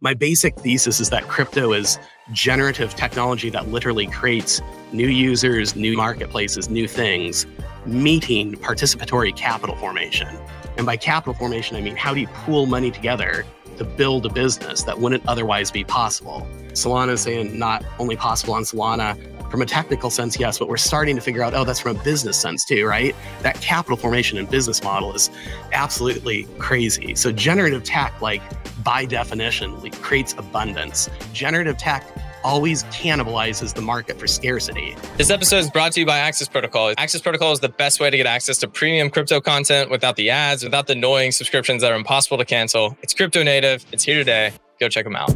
My basic thesis is that crypto is generative technology that literally creates new users, new marketplaces, new things, meeting participatory capital formation. And by capital formation, I mean, how do you pool money together to build a business that wouldn't otherwise be possible? Solana is saying not only possible on Solana from a technical sense, yes, but we're starting to figure out, oh, that's from a business sense too, right? That capital formation and business model is absolutely crazy. So generative tech, like by definition, creates abundance. Generative tech always cannibalizes the market for scarcity. This episode is brought to you by Access Protocol. Access Protocol is the best way to get access to premium crypto content without the ads, without the annoying subscriptions that are impossible to cancel. It's crypto native. It's here today. Go check them out.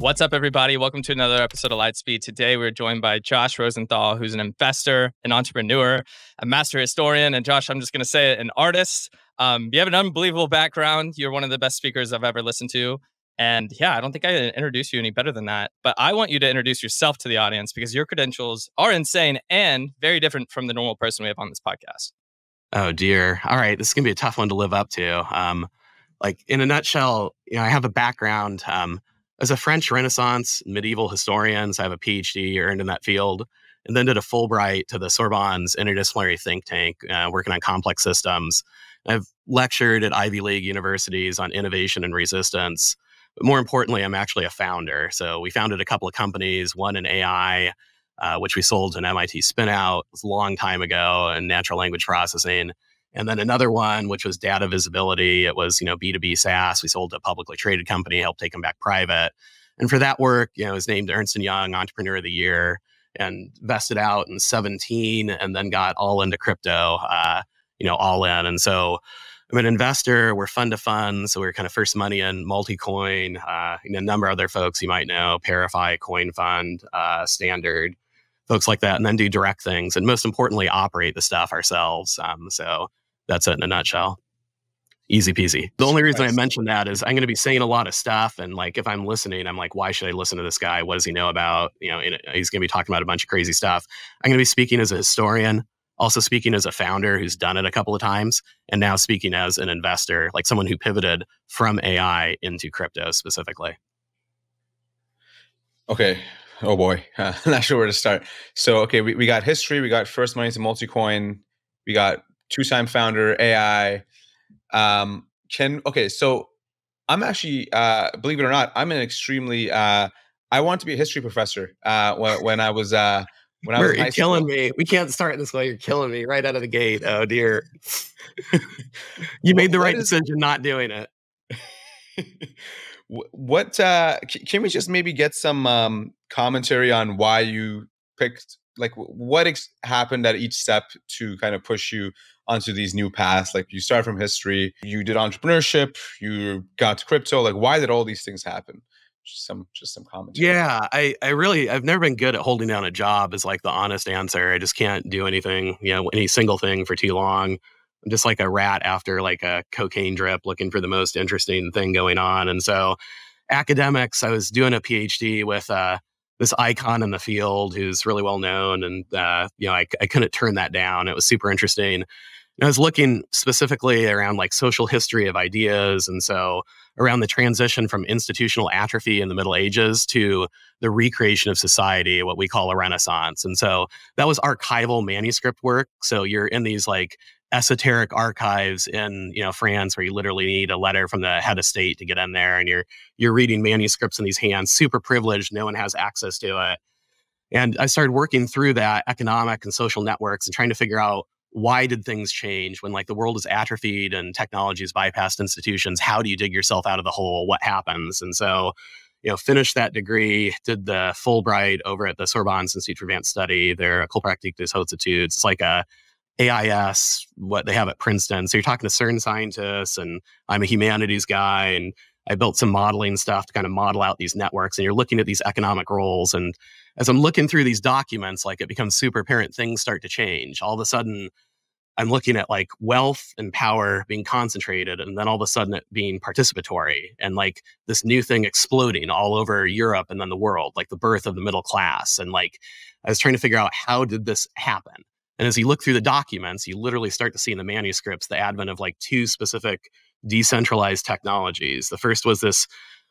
What's up, everybody? Welcome to another episode of Lightspeed. Today, we're joined by Josh Rosenthal, who's an investor, an entrepreneur, a master historian, and Josh, I'm just going to say it, an artist. You have an unbelievable background. You're one of the best speakers I've ever listened to. And yeah, I don't think I can introduce you any better than that. But I want you to introduce yourself to the audience because your credentials are insane and very different from the normal person we have on this podcast. Oh, dear. All right. This is going to be a tough one to live up to. Like in a nutshell, I have a background as a French Renaissance medieval historian. So I have a PhD earned in that field and then did a Fulbright to the Sorbonne's interdisciplinary think tank working on complex systems. I've lectured at Ivy League universities on innovation and resistance. But more importantly, I'm actually a founder. So we founded a couple of companies, one in AI, which we sold to an MIT spinout a long time ago in natural language processing. And then another one, which was data visibility. It was, B2B SaaS. We sold to a publicly traded company, helped take them back private. And for that work, I was named Ernst & Young Entrepreneur of the Year and vested out in 2017 and then got all into crypto, all in. And so I'm an investor. We're fund to fund. So we're kind of first money in Multicoin, a number of other folks you might know, Parify, Coin Fund, Standard, folks like that, and then do direct things. And most importantly, operate the stuff ourselves. So that's it in a nutshell. Easy peasy. The only reason I mentioned that is I'm going to be saying a lot of stuff. And if I'm listening, I'm like, why should I listen to this guy? What does he know about? He's going to be talking about a bunch of crazy stuff. I'm going to be speaking as a historian. Also speaking as a founder who's done it a couple of times, and now speaking as an investor, like someone who pivoted from AI into crypto specifically. Okay. Oh boy. Not sure where to start. So, okay, we got history. We got first money to Multicoin. We got two-time founder, AI. So I'm actually, believe it or not, I'm an extremely, I wanted to be a history professor when I was... You're killing me. We can't start this way. You're killing me right out of the gate. Oh, dear. You made the right decision not doing it. Can we just maybe get some commentary on why you picked, happened at each step to kind of push you onto these new paths? Like you start from history, you did entrepreneurship, you got to crypto. Why did all these things happen? Just some comments. Yeah, I've never been good at holding down a job is the honest answer. I just can't do anything, any single thing for too long. I'm just like a rat after a cocaine drip, looking for the most interesting thing going on. And so academics, I was doing a PhD with this icon in the field who's really well known. And, I couldn't turn that down. It was super interesting. And I was looking specifically around social history of ideas. And so around the transition from institutional atrophy in the Middle Ages to the recreation of society, what we call a Renaissance. And so that was archival manuscript work. So you're in these esoteric archives in, France, where you literally need a letter from the head of state to get in there. And you're reading manuscripts in these hands, super privileged. No one has access to it. And I started working through that economic and social networks and trying to figure out, why did things change when the world is atrophied and technology has bypassed institutions? How do you dig yourself out of the hole? What happens? And so, finished that degree, did the Fulbright over at the Sorbonne Institute for Advanced Study. They're a Kohlpraktik des Hautes-Études. It's like a AIS, what they have at Princeton. So you're talking to CERN scientists, and I'm a humanities guy, and I built some modeling stuff to kind of model out these networks, and you're looking at these economic roles. And as I'm looking through these documents, it becomes super apparent things start to change. All of a sudden, I'm looking at wealth and power being concentrated, and then all of a sudden it being participatory and this new thing exploding all over Europe and then the world, the birth of the middle class. And I was trying to figure out, how did this happen? And as you look through the documents, you literally start to see in the manuscripts the advent of like two specific decentralized technologies. The first was this,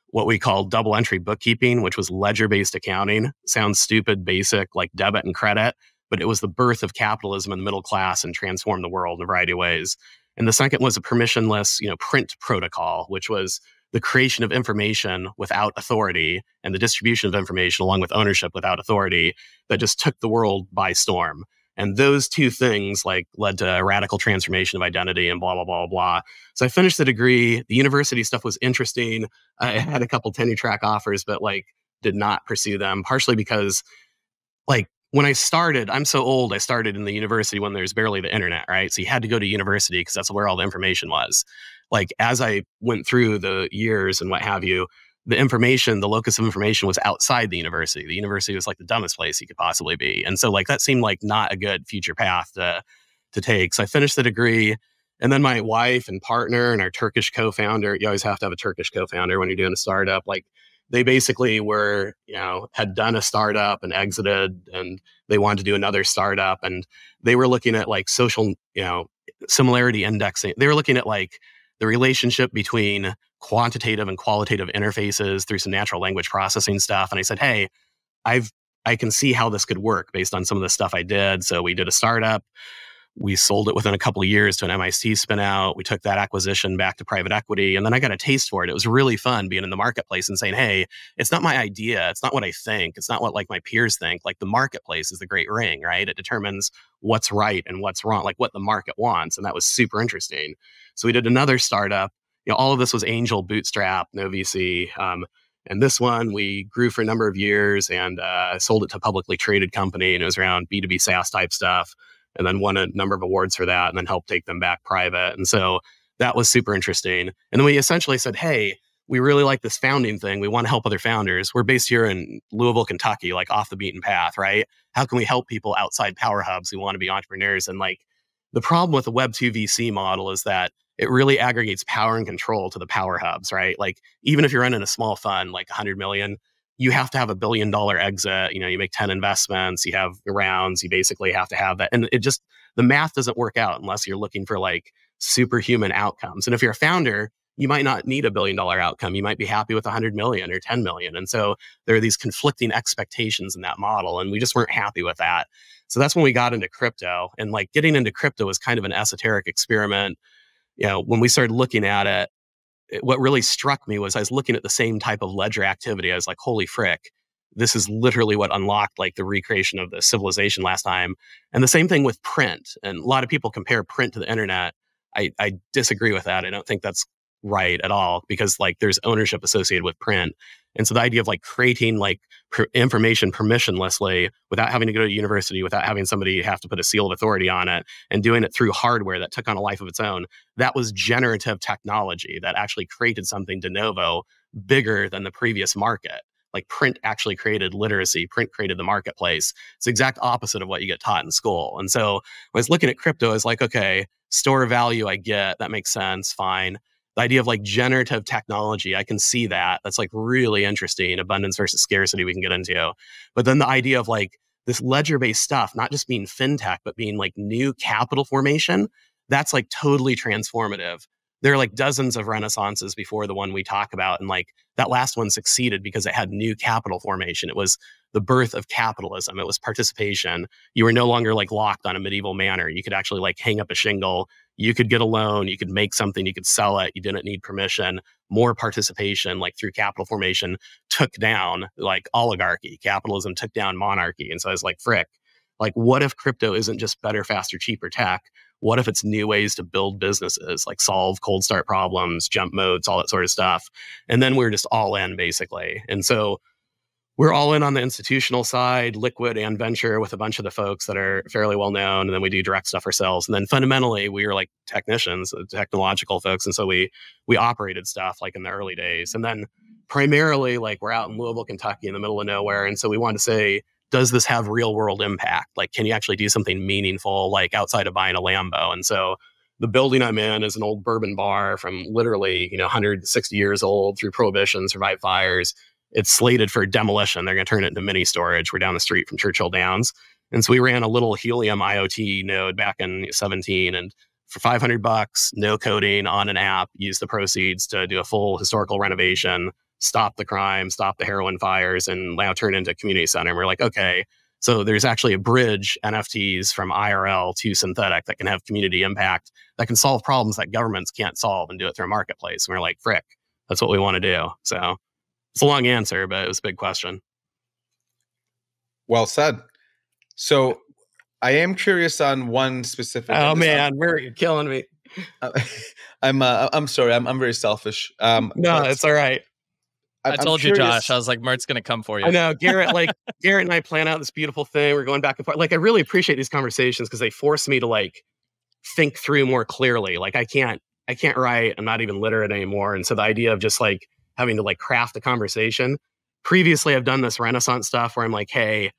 what we call double entry bookkeeping, which was ledger-based accounting. Sounds stupid, basic, like debit and credit, but it was the birth of capitalism in the middle class and transformed the world in a variety of ways. And the second was a permissionless, print protocol, which was the creation of information without authority and the distribution of information along with ownership without authority that just took the world by storm. And those two things like led to a radical transformation of identity and blah, blah, blah, blah. So I finished the degree. The university stuff was interesting. I had a couple tenure track offers, but like did not pursue them, partially because like when I started, I'm so old, I started in the university when there's barely the internet, right? So you had to go to university because that's where all the information was. Like as I went through the years and what have you, the information, the locus of information was outside the university. The university was like the dumbest place you could possibly be. And so like that seemed like not a good future path to take. So I finished the degree, and then my wife and partner and our Turkish co-founder, you always have to have a Turkish co-founder when you're doing a startup. Like they basically were, had done a startup and exited, and they wanted to do another startup. And they were looking at like social, similarity indexing. They were looking at like the relationship between quantitative and qualitative interfaces through some natural language processing stuff. And I said, hey, I can see how this could work based on some of the stuff I did. So we did a startup. We sold it within a couple of years to an MIT spin out. We took that acquisition back to private equity. And then I got a taste for it. It was really fun being in the marketplace and saying, hey, it's not my idea. It's not what I think. It's not what like my peers think. Like the marketplace is the great ring, right? It determines what's right and what's wrong, like what the market wants. And that was super interesting. So we did another startup. All of this was angel bootstrap, no VC. And this one, we grew for a number of years and sold it to a publicly traded company. And it was around B2B SaaS type stuff. And then won a number of awards for that and then helped take them back private. And so that was super interesting. And then we essentially said, hey, we really like this founding thing. We want to help other founders. We're based here in Louisville, Kentucky, like off the beaten path, right? How can we help people outside power hubs who want to be entrepreneurs? And like the problem with the Web2 VC model is that it really aggregates power and control to the power hubs, right? Like even if you're running a small fund, like 100 million, you have to have $1 billion exit. You make 10 investments, you have rounds, you basically have to have that. And it just, the math doesn't work out unless you're looking for like superhuman outcomes. And if you're a founder, you might not need $1 billion outcome. You might be happy with 100 million or 10 million. And so there are these conflicting expectations in that model. And we just weren't happy with that. So that's when we got into crypto. And like getting into crypto was kind of an esoteric experiment. When we started looking at it, what really struck me was I was looking at the same type of ledger activity. I was like, holy frick, this is literally what unlocked like the recreation of the civilization last time. And the same thing with print. And a lot of people compare print to the internet. I disagree with that. I don't think that's right at all because like there's ownership associated with print. And so the idea of like creating like information permissionlessly without having to go to university, without having somebody have to put a seal of authority on it and doing it through hardware that took on a life of its own, that was generative technology that actually created something de novo bigger than the previous market. Like print actually created literacy, print created the marketplace. It's the exact opposite of what you get taught in school. And so when I was looking at crypto, I was like, okay, store value, I get, that makes sense, fine. The idea of like generative technology, I can see that. That's like really interesting. Abundance versus scarcity we can get into. But then the idea of like this ledger-based stuff, not just being fintech, but being like new capital formation, that's like totally transformative. There are like dozens of renaissances before the one we talk about. And like that last one succeeded because it had new capital formation. It was the birth of capitalism. It was participation. You were no longer like locked on a medieval manor. You could actually like hang up a shingle. You could get a loan, you could make something, you could sell it, you didn't need permission. More participation, like through capital formation, took down like oligarchy. Capitalism took down monarchy. And so I was like, frick, like what if crypto isn't just better, faster, cheaper tech? What if it's new ways to build businesses, like solve cold start problems, jump modes, all that sort of stuff? And then we're just all in basically. And so we're all in on the institutional side, liquid and venture with a bunch of the folks that are fairly well known. And then we do direct stuff ourselves. And then fundamentally, we were like technicians, technological folks. And so we operated stuff like in the early days. And then primarily, like we're out in Louisville, Kentucky in the middle of nowhere. And so we wanted to say, does this have real world impact? Like, can you actually do something meaningful, like outside of buying a Lambo? And so the building I'm in is an old bourbon bar from literally, 160 years old through Prohibition, survived fires. It's slated for demolition. They're going to turn it into mini storage. We're down the street from Churchill Downs. And so we ran a little Helium IoT node back in 17, and for $500, no coding, on an app, used the proceeds to do a full historical renovation, stop the crime, stop the heroin fires, and now turn into a community center. And we're like, okay, so there's actually a bridge NFTs from IRL to synthetic that can have community impact, that can solve problems that governments can't solve and do it through a marketplace. And we're like, frick, that's what we want to do. So it's a long answer, but it was a big question. Well said. So I am curious on one specific. Oh man, you're killing me. I'm sorry. I'm very selfish. No, it's all right. I told you, Josh. I was like, Mert's gonna come for you. I know, Garrett. Like Garrett and I plan out this beautiful thing. We're going back and forth. Like I really appreciate these conversations because they force me to like think through more clearly. Like I can't write. I'm not even literate anymore. And so the idea of just like having to like craft a conversation. Previously, I've done this Renaissance stuff where I'm like, hey,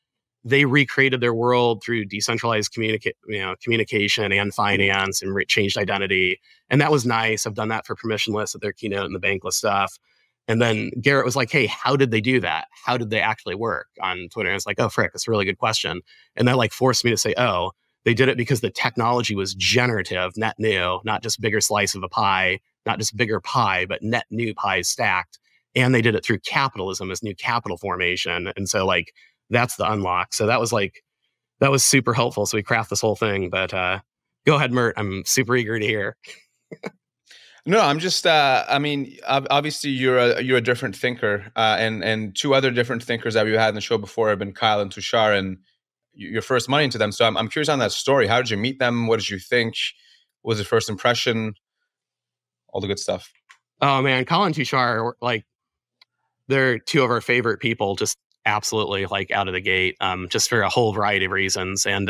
they recreated their world through decentralized communication and finance and changed identity. And that was nice. I've done that for Permissionless at their keynote and the Bankless stuff. And then Garrett was like, hey, how did they do that? How did they actually work on Twitter? And it's like, oh, frick, that's a really good question. And that like forced me to say, oh, they did it because the technology was generative, net new, not just bigger slice of a pie, not just bigger pie, but net new pies stacked. And they did it through capitalism as new capital formation. And so like, that's the unlock. So that was super helpful. So we craft this whole thing, but go ahead, Mert. I'm super eager to hear. No, I'm just, I mean, obviously you're a different thinker, and two other different thinkers that we've had in the show before have been Kyle and Tushar, and your first money into them. So I'm curious on that story. How did you meet them? What did you think? What was your first impression? All the good stuff. Oh man, Kyle and Tushar, like they're two of our favorite people, just absolutely like out of the gate, just for a whole variety of reasons. And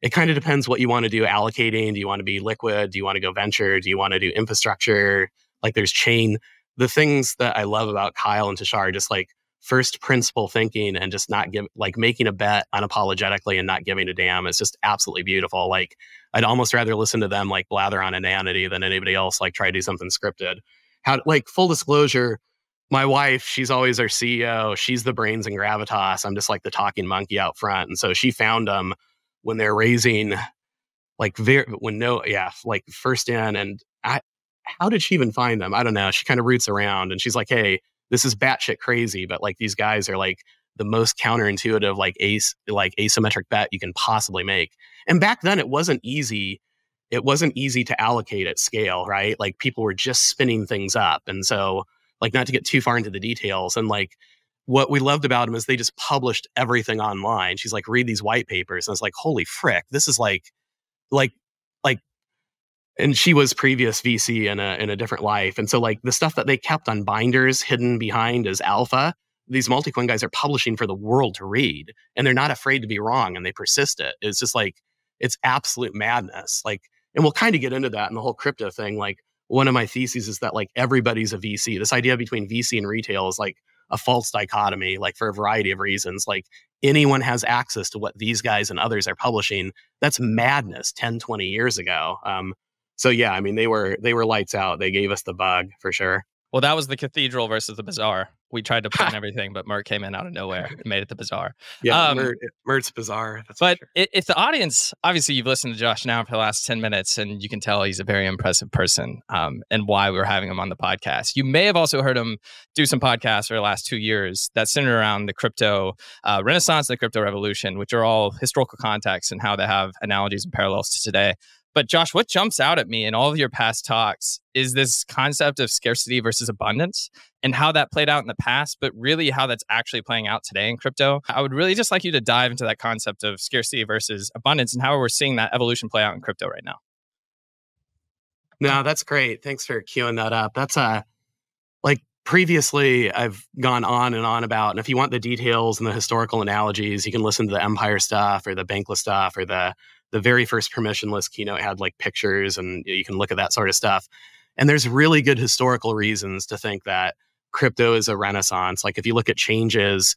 it kind of depends what you want to do allocating. Do you want to be liquid? Do you want to go venture? Do you want to do infrastructure? Like there's chain. The things that I love about Kyle and Tushar are just like first principle thinking and just not give, like making a bet unapologetically and not giving a damn. It's just absolutely beautiful. Like I'd almost rather listen to them like blather on inanity than anybody else like try to do something scripted. How, like full disclosure, my wife, she's always our CEO. She's the brains and gravitas. I'm just like the talking monkey out front. And so she found them when they're raising, like, first in. And how did she even find them? I don't know. She kind of roots around and she's like, hey, this is batshit crazy. But like these guys are like the most counterintuitive, like asymmetric bet you can possibly make. And back then it wasn't easy. It wasn't easy to allocate at scale, right? Like people were just spinning things up. And so like not to get too far into the details. And like what we loved about them is they just published everything online. She's like, read these white papers. And I was like, holy frick, this is like, and she was previous VC in a different life. And so like the stuff that they kept on binders hidden behind as alpha, these Multicoin guys are publishing for the world to read, and they're not afraid to be wrong. And they persist it. It's just like, it's absolute madness. Like, and we'll kind of get into that in the whole crypto thing. Like, one of my theses is that like everybody's a VC. This idea between VC and retail is like a false dichotomy, like for a variety of reasons. Like anyone has access to what these guys and others are publishing. That's madness 10, 20 years ago. So yeah, I mean, they were lights out. They gave us the bug for sure. Well, that was the cathedral versus the bazaar. We tried to plan everything, but Mert came in out of nowhere and made it the bazaar. Yeah, Mert's bizarre. That's but sure. If the audience, obviously you've listened to Josh now for the last 10 minutes and you can tell he's a very impressive person, and why we're having him on the podcast. You may have also heard him do some podcasts for the last 2 years that centered around the crypto renaissance and the crypto revolution, which are all historical contexts and how they have analogies and parallels to today. But Josh, what jumps out at me in all of your past talks is this concept of scarcity versus abundance and how that played out in the past, but really how that's actually playing out today in crypto. I would really just like you to dive into that concept of scarcity versus abundance and how we're seeing that evolution play out in crypto right now. No, that's great. Thanks for queuing that up. That's like previously I've gone on and on about, and if you want the details and the historical analogies, you can listen to the Empire stuff or the Bankless stuff or the very first Permissionless keynote had like pictures and you can look at that sort of stuff. And there's really good historical reasons to think that crypto is a renaissance. Like if you look at changes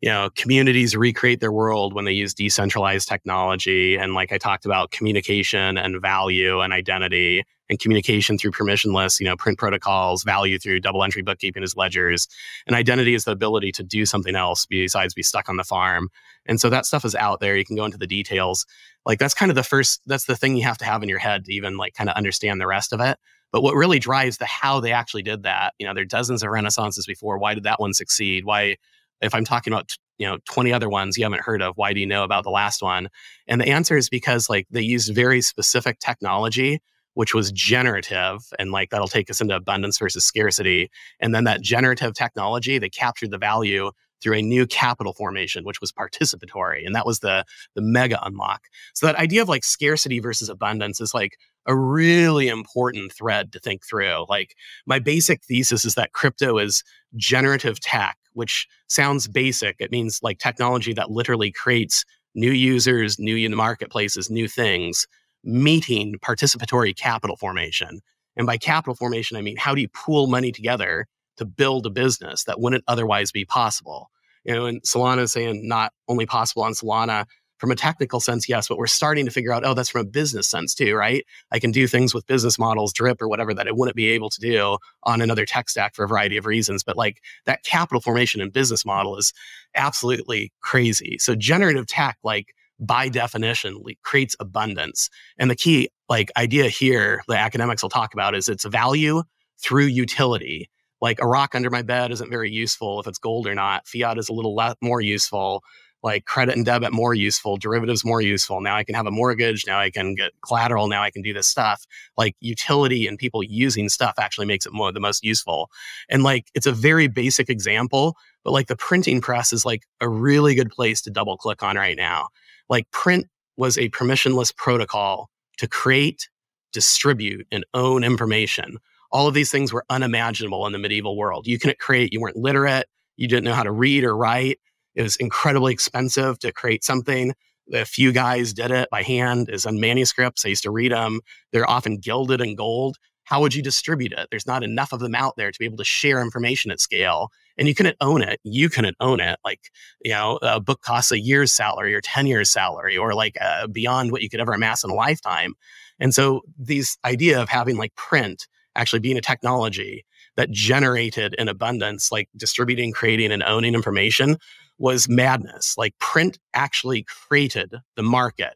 you know, communities recreate their world when they use decentralized technology. And like I talked about communication and value and identity and communication through permissionless, you know, print protocols, value through double entry bookkeeping as ledgers. And identity is the ability to do something else besides be stuck on the farm. And so that stuff is out there. You can go into the details. Like that's kind of the first, that's the thing you have to have in your head to even like kind of understand the rest of it. But what really drives the how they actually did that, you know, there are dozens of renaissances before. Why did that one succeed? Why, if I'm talking about, you know, 20 other ones you haven't heard of, why do you know about the last one? And the answer is because like they used very specific technology, which was generative. And like that'll take us into abundance versus scarcity. And then that generative technology, they captured the value through a new capital formation, which was participatory. And that was the mega unlock. So that idea of like scarcity versus abundance is like a really important thread to think through. Like my basic thesis is that crypto is generative tech, which sounds basic. It means like technology that literally creates new users, new marketplaces, new things, meeting participatory capital formation. And by capital formation, I mean, how do you pool money together to build a business that wouldn't otherwise be possible? You know, and Solana is saying not only possible on Solana from a technical sense, yes, but we're starting to figure out, oh, that's from a business sense too, right? I can do things with business models, drip or whatever that I wouldn't be able to do on another tech stack for a variety of reasons. But like that capital formation and business model is absolutely crazy. So generative tech, like by definition, creates abundance. And the key like idea here, the academics will talk about, is it's value through utility. Like a rock under my bed isn't very useful if it's gold or not. Fiat is a little more useful. Like credit and debit more useful. Derivatives more useful. Now I can have a mortgage. Now I can get collateral. Now I can do this stuff. Like utility and people using stuff actually makes it more the most useful. And like it's a very basic example, but like the printing press is like a really good place to double click on right now. Like print was a permissionless protocol to create, distribute, and own information. All of these things were unimaginable in the medieval world. You couldn't create, you weren't literate, you didn't know how to read or write. It was incredibly expensive to create something. A few guys did it by hand. It's on manuscripts. I used to read them. They're often gilded in gold. How would you distribute it? There's not enough of them out there to be able to share information at scale. And you couldn't own it. You couldn't own it. Like, you know, a book costs a year's salary or 10 years salary or like beyond what you could ever amass in a lifetime. And so these idea of having like print actually being a technology that generated in abundance, like distributing, creating, and owning information was madness. Like print actually created the market.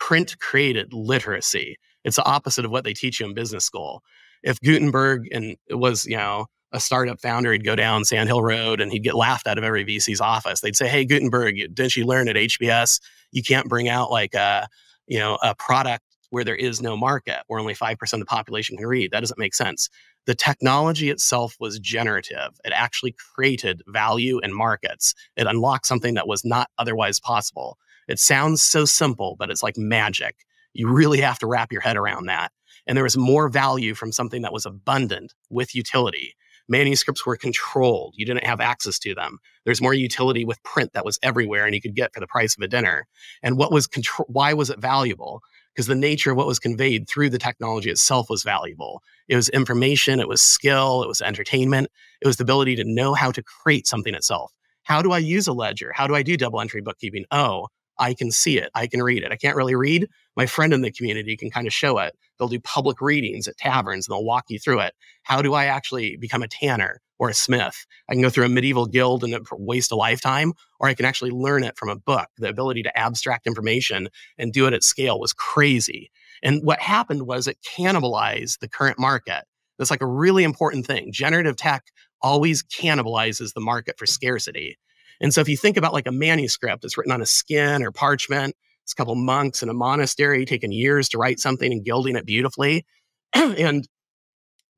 Print created literacy. It's the opposite of what they teach you in business school. If Gutenberg and it was, you know, a startup founder, he'd go down Sand Hill Road and he'd get laughed out of every VC's office. They'd say, hey, Gutenberg, didn't you learn at HBS? You can't bring out like a, you know, a product where there is no market, where only 5% of the population can read. That doesn't make sense. The technology itself was generative. It actually created value and markets. It unlocked something that was not otherwise possible. It sounds so simple, but it's like magic. You really have to wrap your head around that. And there was more value from something that was abundant with utility. Manuscripts were controlled. You didn't have access to them. There's more utility with print that was everywhere and you could get for the price of a dinner. And what was why was it valuable? Because the nature of what was conveyed through the technology itself was valuable. It was information, it was skill, it was entertainment, it was the ability to know how to create something itself. How do I use a ledger? How do I do double entry bookkeeping? Oh, I can see it, I can read it. I can't really read. My friend in the community can kind of show it. They'll do public readings at taverns and they'll walk you through it. How do I actually become a tanner or a smith? I can go through a medieval guild and waste a lifetime, or I can actually learn it from a book. The ability to abstract information and do it at scale was crazy. And what happened was it cannibalized the current market. That's like a really important thing. Generative tech always cannibalizes the market for scarcity. And so if you think about like a manuscript that's written on a skin or parchment, it's a couple monks in a monastery taking years to write something and gilding it beautifully. And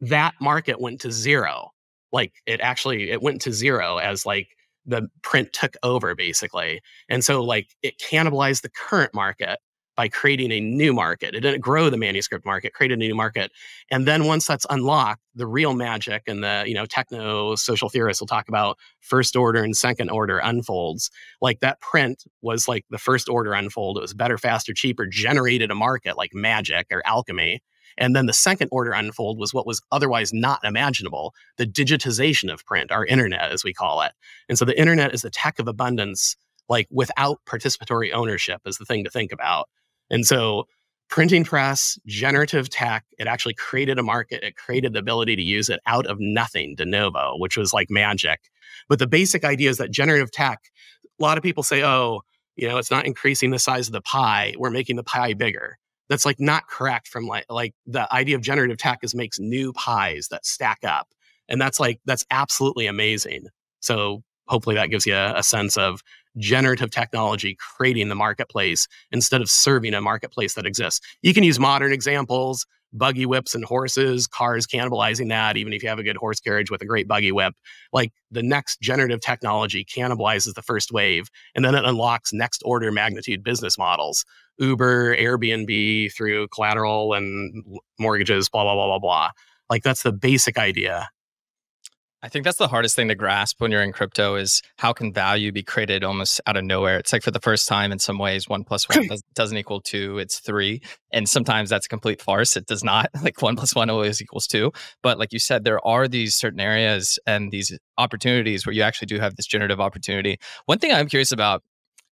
that market went to zero. Like it went to zero as like the print took over basically. And so like it cannibalized the current market by creating a new market. It didn't grow the manuscript market, created a new market. And then once that's unlocked, the real magic and the, you know, techno social theorists will talk about first order and second order unfolds. Like that print was like the first order unfold. It was better, faster, cheaper, generated a market like magic or alchemy. And then the second order unfold was what was otherwise not imaginable, the digitization of print, our internet, as we call it. And so the internet is the tech of abundance, like without participatory ownership is the thing to think about. And so printing press, generative tech, it actually created a market. It created the ability to use it out of nothing, de novo, which was like magic. But the basic idea is that generative tech, a lot of people say, oh, you know, it's not increasing the size of the pie. We're making the pie bigger. That's like not correct. From like the idea of generative tech is makes new pies that stack up. And that's like, that's absolutely amazing. So hopefully that gives you a sense of generative technology creating the marketplace instead of serving a marketplace that exists. You can use modern examples, buggy whips and horses, cars cannibalizing that, even if you have a good horse carriage with a great buggy whip. Like the next generative technology cannibalizes the first wave, and then it unlocks next order magnitude business models. Uber, Airbnb through collateral and mortgages, blah, blah, blah, blah, blah. Like that's the basic idea. I think that's the hardest thing to grasp when you're in crypto is how can value be created almost out of nowhere? It's like for the first time in some ways, 1 + 1 doesn't equal 2, it's 3. And sometimes that's a complete farce. It does not, like 1 + 1 always equals 2. But like you said, there are these certain areas and these opportunities where you actually do have this generative opportunity. One thing I'm curious about,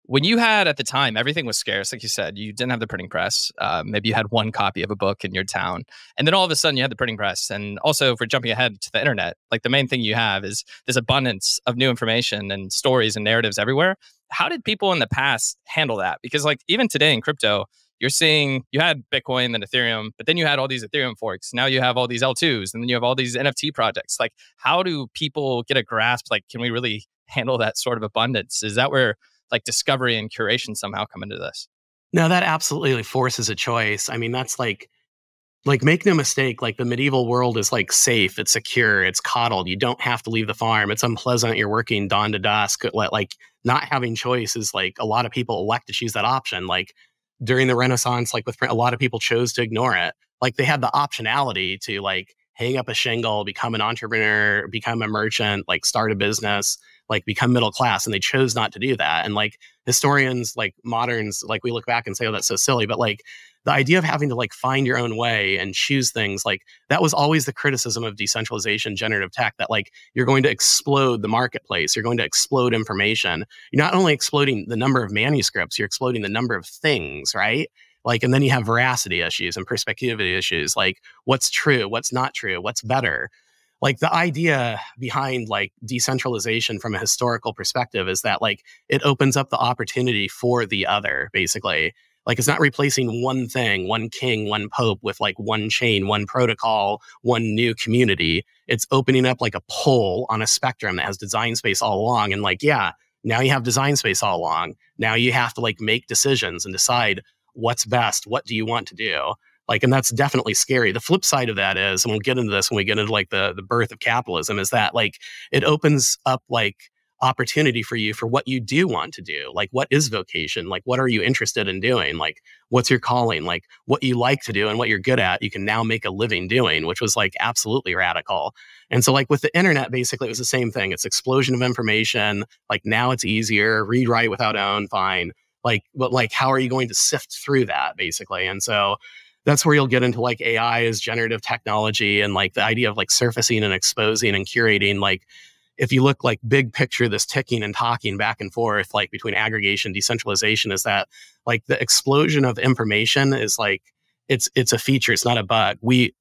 when you had at the time, everything was scarce. Like you said, you didn't have the printing press. Maybe you had one copy of a book in your town. And then all of a sudden you had the printing press. And also if we're jumping ahead to the internet, like the main thing you have is this abundance of new information and stories and narratives everywhere. How did people in the past handle that? Because like even today in crypto, you're seeing, you had Bitcoin, then Ethereum, but then you had all these Ethereum forks. Now you have all these L2s, and then you have all these NFT projects. Like how do people get a grasp? Like, can we really handle that sort of abundance? Is that where like discovery and curation somehow come into this? No, that absolutely forces a choice. I mean, that's like make no mistake, like the medieval world is like safe, it's secure, it's coddled. You don't have to leave the farm. It's unpleasant. You're working dawn to dusk. Like not having choice is like a lot of people elect to choose that option. Like during the Renaissance, like with print, a lot of people chose to ignore it. Like they had the optionality to like hang up a shingle, become an entrepreneur, become a merchant, like start a business, like become middle class, and they chose not to do that. And like historians, like moderns, like we look back and say, oh, that's so silly. But like the idea of having to like find your own way and choose things, like that was always the criticism of decentralization, generative tech, that like you're going to explode the marketplace, you're going to explode information. You're not only exploding the number of manuscripts, you're exploding the number of things, right? Like, and then you have veracity issues and perspectivity issues, like what's true, what's not true, what's better. Like the idea behind like decentralization from a historical perspective is that like it opens up the opportunity for the other, basically. Like it's not replacing one thing, one king, one pope with like one chain, one protocol, one new community. It's opening up like a pole on a spectrum that has design space all along. And like, yeah, now you have design space all along. Now you have to like make decisions and decide what's best. What do you want to do? Like, and that's definitely scary. The flip side of that is, and we'll get into this when we get into like the birth of capitalism, is that like it opens up like opportunity for you for what you do want to do. Like what is vocation? Like what are you interested in doing? Like what's your calling? Like what you like to do and what you're good at, you can now make a living doing, which was like absolutely radical. And so like with the internet, basically it was the same thing. It's explosion of information. Like now it's easier. Read, write without own, fine. Like, but like how are you going to sift through that basically? And so that's where you'll get into like AI as generative technology and like the idea of like surfacing and exposing and curating. Like if you look like big picture, this ticking and talking back and forth, like between aggregation, decentralization, is that like the explosion of information is like, it's a feature. It's not a bug. We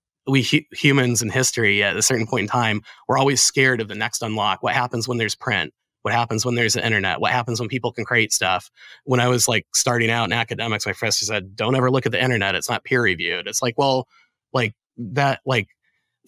humans in history at a certain point in time, we're always scared of the next unlock. What happens when there's print? What happens when there's an internet? What happens when people can create stuff? When I was like starting out in academics, my professor said, don't ever look at the internet. It's not peer reviewed. It's like, well, like that, like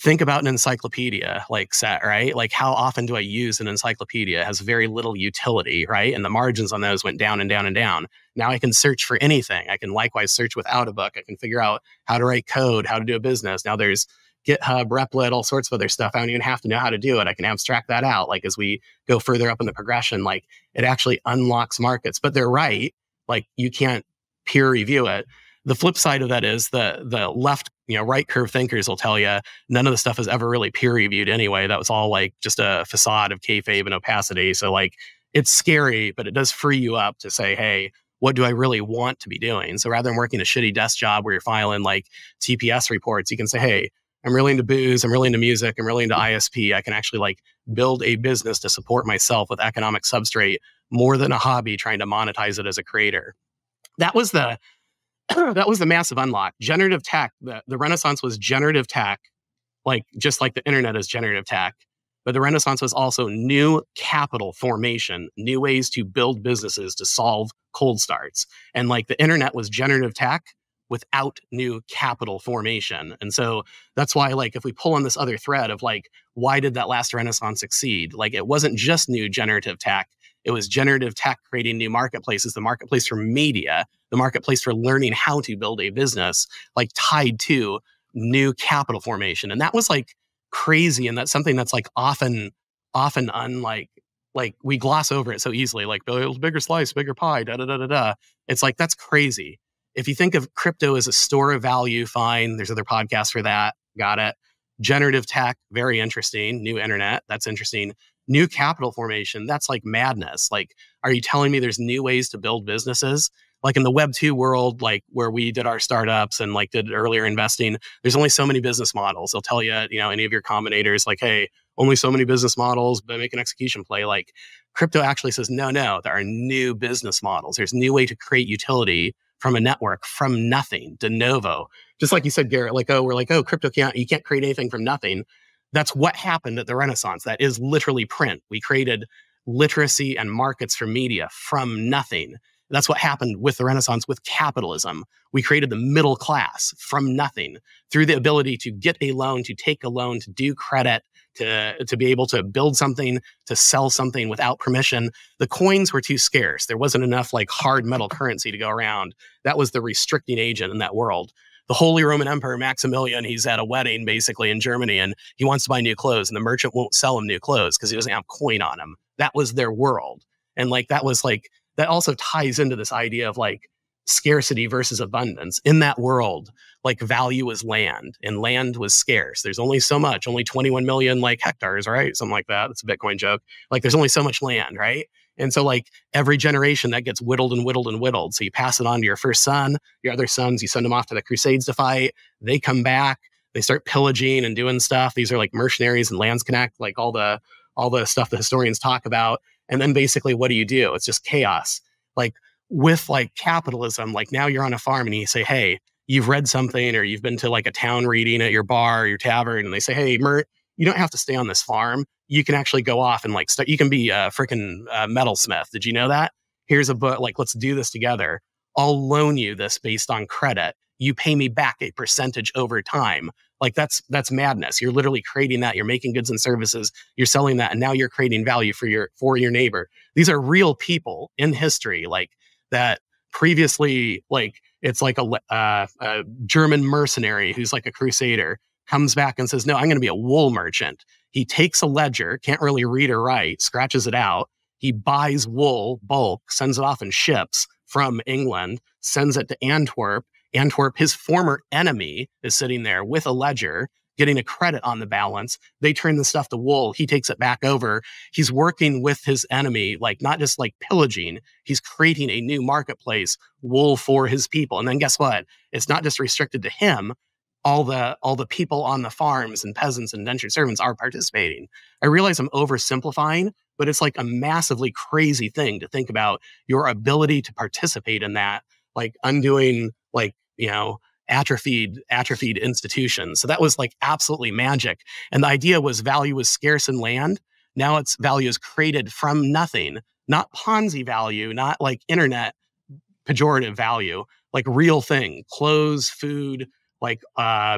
think about an encyclopedia, like set, right? Like how often do I use an encyclopedia? It has very little utility, right? And the margins on those went down and down and down. Now I can search for anything. I can likewise search without a book. I can figure out how to write code, how to do a business. Now there's GitHub, Replit, all sorts of other stuff. I don't even have to know how to do it. I can abstract that out. Like as we go further up in the progression, like it actually unlocks markets. But they're right. Like you can't peer review it. The flip side of that is the left, you know, right curve thinkers will tell you none of the stuff is ever really peer reviewed anyway. That was all like just a facade of kayfabe and opacity. So like it's scary, but it does free you up to say, hey, what do I really want to be doing? So rather than working a shitty desk job where you're filing like TPS reports, you can say, hey, I'm really into booze, I'm really into music, I'm really into ISP. I can actually like build a business to support myself with economic substrate more than a hobby trying to monetize it as a creator. That was the massive unlock. Generative tech, the Renaissance was generative tech, like just like the internet is generative tech. But the Renaissance was also new capital formation, new ways to build businesses to solve cold starts. And like the internet was generative tech without new capital formation. And so that's why, like, if we pull on this other thread of like, why did that last Renaissance succeed? Like, it wasn't just new generative tech. It was generative tech creating new marketplaces, the marketplace for media, the marketplace for learning how to build a business, like tied to new capital formation. And that was like crazy. And that's something that's like often unlike, like we gloss over it so easily, like bigger slice, bigger pie, da da da da da. It's like, that's crazy. If you think of crypto as a store of value, fine. There's other podcasts for that. Got it. Generative tech, very interesting. New internet, that's interesting. New capital formation, that's like madness. Like, are you telling me there's new ways to build businesses? Like in the Web2 world, like where we did our startups and like did earlier investing, there's only so many business models. They'll tell you, you know, any of your combinators, like, hey, only so many business models, but make an execution play. Like crypto actually says, no, there are new business models. There's a new way to create utility from a network, from nothing, de novo. Just like you said, Garrett, like, oh, we're like, oh, crypto can't, you can't create anything from nothing. That's what happened at the Renaissance. That is literally print. We created literacy and markets for media from nothing. That's what happened with the Renaissance, with capitalism. We created the middle class from nothing through the ability to get a loan, to take a loan, to do credit, to be able to build something, to sell something without permission. The coins were too scarce. There wasn't enough like hard metal currency to go around. That was the restricting agent in that world. The Holy Roman Emperor Maximilian, he's at a wedding basically in Germany and he wants to buy new clothes and the merchant won't sell him new clothes because he doesn't have coin on him. That was their world. And like, that was like, that also ties into this idea of like scarcity versus abundance. In that world, like value was land and land was scarce. There's only so much, only 21 million like hectares, right? Something like that. It's a Bitcoin joke. Like there's only so much land, right? And so like every generation that gets whittled and whittled and whittled. So you pass it on to your first son, your other sons, you send them off to the Crusades to fight. They come back, they start pillaging and doing stuff. These are like mercenaries and Lands Connect, like all the stuff that historians talk about. And then basically, what do? It's just chaos. Like with like capitalism, like now you're on a farm and you say, hey, you've read something or you've been to like a town reading at your bar or your tavern and they say, hey, Mert, you don't have to stay on this farm. You can actually go off and like start. You can be a freaking metalsmith. Did you know that? Here's a book. Like, let's do this together. I'll loan you this based on credit. You pay me back a percentage over time. Like that's madness. You're literally creating that. You're making goods and services. You're selling that, and now you're creating value for your neighbor. These are real people in history, like that previously. Like it's like a German mercenary who's like a crusader. Comes back and says, no, I'm going to be a wool merchant. He takes a ledger, can't really read or write, scratches it out. He buys wool, bulk, sends it off in ships from England, sends it to Antwerp. Antwerp, his former enemy, is sitting there with a ledger, getting a credit on the balance. They turn the stuff to wool. He takes it back over. He's working with his enemy, like not just like pillaging. He's creating a new marketplace, wool for his people. And then guess what? It's not just restricted to him. All the people on the farms and peasants and indentured servants are participating. I realize I'm oversimplifying, but it's like a massively crazy thing to think about your ability to participate in that, like undoing like, you know, atrophied institutions. So that was like absolutely magic. And the idea was value was scarce in land. Now it's value is created from nothing, not Ponzi value, not like internet pejorative value, like real thing, clothes, food, like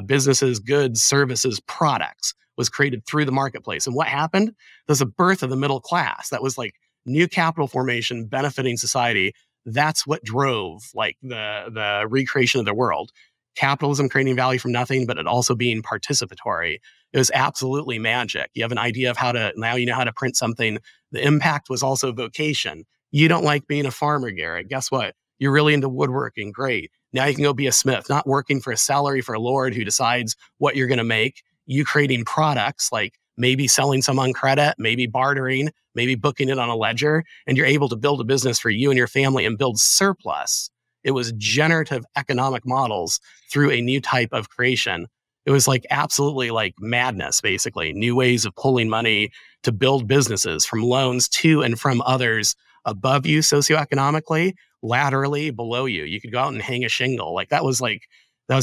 businesses, goods, services, products was created through the marketplace. And what happened? There's a birth of the middle class. That was like new capital formation benefiting society. That's what drove like the recreation of the world. Capitalism creating value from nothing, but it also being participatory. It was absolutely magic. You have an idea of now you know how to print something. The impact was also vocation. You don't like being a farmer, Garrett. Guess what? You're really into woodworking. Great. Now you can go be a smith, not working for a salary for a lord who decides what you're going to make. You creating products like maybe selling some on credit, maybe bartering, maybe booking it on a ledger, and you're able to build a business for you and your family and build surplus. It was generative economic models through a new type of creation. It was like absolutely like madness, basically. New ways of pulling money to build businesses from loans to and from others above you socioeconomically, laterally below you. You could go out and hang a shingle. That was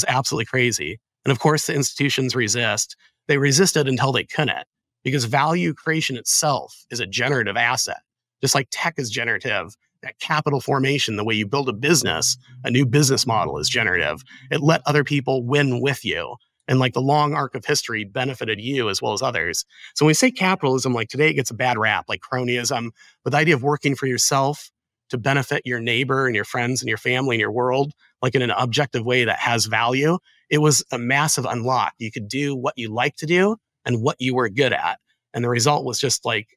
absolutely crazy. And of course, the institutions resist. They resisted until they couldn't, because value creation itself is a generative asset. Just like tech is generative, that capital formation, the way you build a business, a new business model is generative. It let other people win with you. And like the long arc of history benefited you as well as others. So when we say capitalism, like today it gets a bad rap, like cronyism, but the idea of working for yourself to benefit your neighbor and your friends and your family and your world, like in an objective way that has value, it was a massive unlock. You could do what you like to do and what you were good at. And the result was just like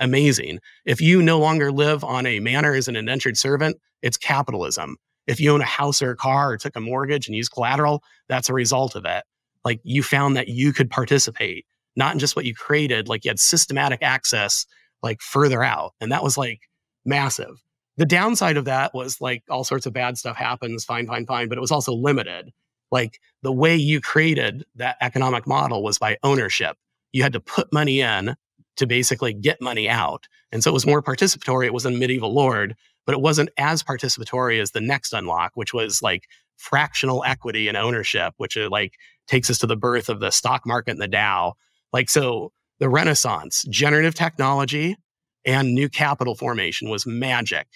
amazing. If you no longer live on a manor as an indentured servant, it's capitalism. If you own a house or a car or took a mortgage and used collateral, that's a result of it. Like you found that you could participate, not in just what you created, like you had systematic access, like further out. And that was like massive. The downside of that was like all sorts of bad stuff happens, fine, but it was also limited. Like the way you created that economic model was by ownership. You had to put money in to basically get money out. And so it was more participatory. It was in medieval lord, but it wasn't as participatory as the next unlock, which was like fractional equity and ownership, which is like takes us to the birth of the stock market and the Dow. Like, so the Renaissance, generative technology and new capital formation was magic.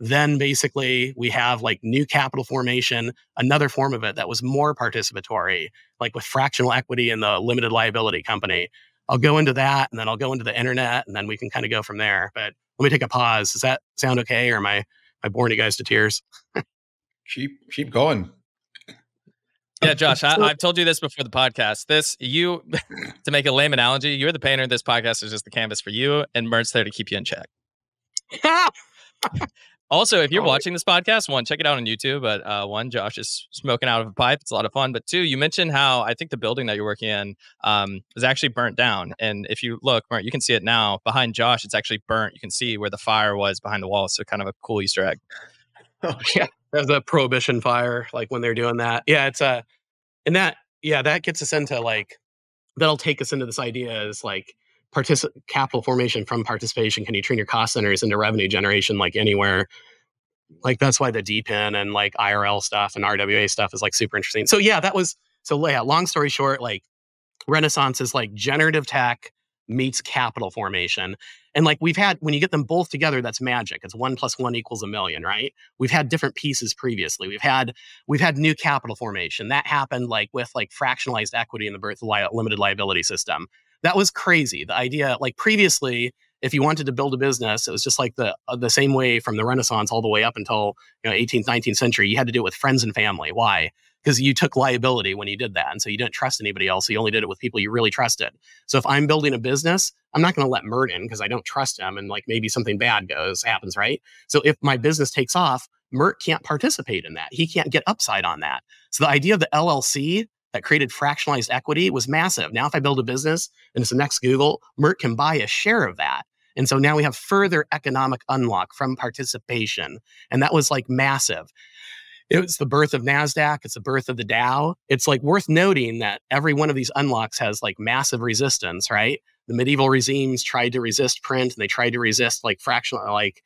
Then basically we have like new capital formation, another form of it that was more participatory, like with fractional equity and the limited liability company. I'll go into that and then I'll go into the internet and then we can kind of go from there. But let me take a pause. Does that sound okay? Or am I boring you guys to tears? Keep going. Yeah, Josh, I've told you this before the podcast. To make a lame analogy, you're the painter. This podcast is just the canvas for you, and Mert's there to keep you in check. Also, if you're watching this podcast, one, check it out on YouTube. But one, Josh is smoking out of a pipe. It's a lot of fun. But two, you mentioned how I think the building that you're working in is actually burnt down. And if you look, Mert, you can see it now. Behind Josh, it's actually burnt. You can see where the fire was behind the wall. So kind of a cool Easter egg. Oh, yeah. That was a prohibition fire, like when they're doing that. Yeah, it's a, and that, yeah, that gets us into like, that'll take us into this idea is like capital formation from participation. Can you turn your cost centers into revenue generation like anywhere? Like that's why the DePIN and like IRL stuff and RWA stuff is like super interesting. So yeah, long story short, like Renaissance is like generative tech meets capital formation. And like we've had, when you get them both together, that's magic. It's 1 + 1 = 1,000,000, right? We've had different pieces previously. We've had new capital formation. That happened like with like fractionalized equity in the birth of limited liability system. That was crazy. The idea, like previously, if you wanted to build a business, it was just like the same way from the Renaissance all the way up until 18th, 19th century. You had to do it with friends and family. Why? Because you took liability when you did that. And so you didn't trust anybody else. So you only did it with people you really trusted. So if I'm building a business, I'm not going to let Mert in because I don't trust him. And like maybe something bad happens, right? So if my business takes off, Mert can't participate in that. He can't get upside on that. So the idea of the LLC that created fractionalized equity was massive. Now if I build a business and it's the next Google, Mert can buy a share of that. And so now we have further economic unlock from participation. And that was like massive. It was the birth of NASDAQ. It's the birth of the Dow. It's like worth noting that every one of these unlocks has like massive resistance, right? The medieval regimes tried to resist print and they tried to resist like fractional, like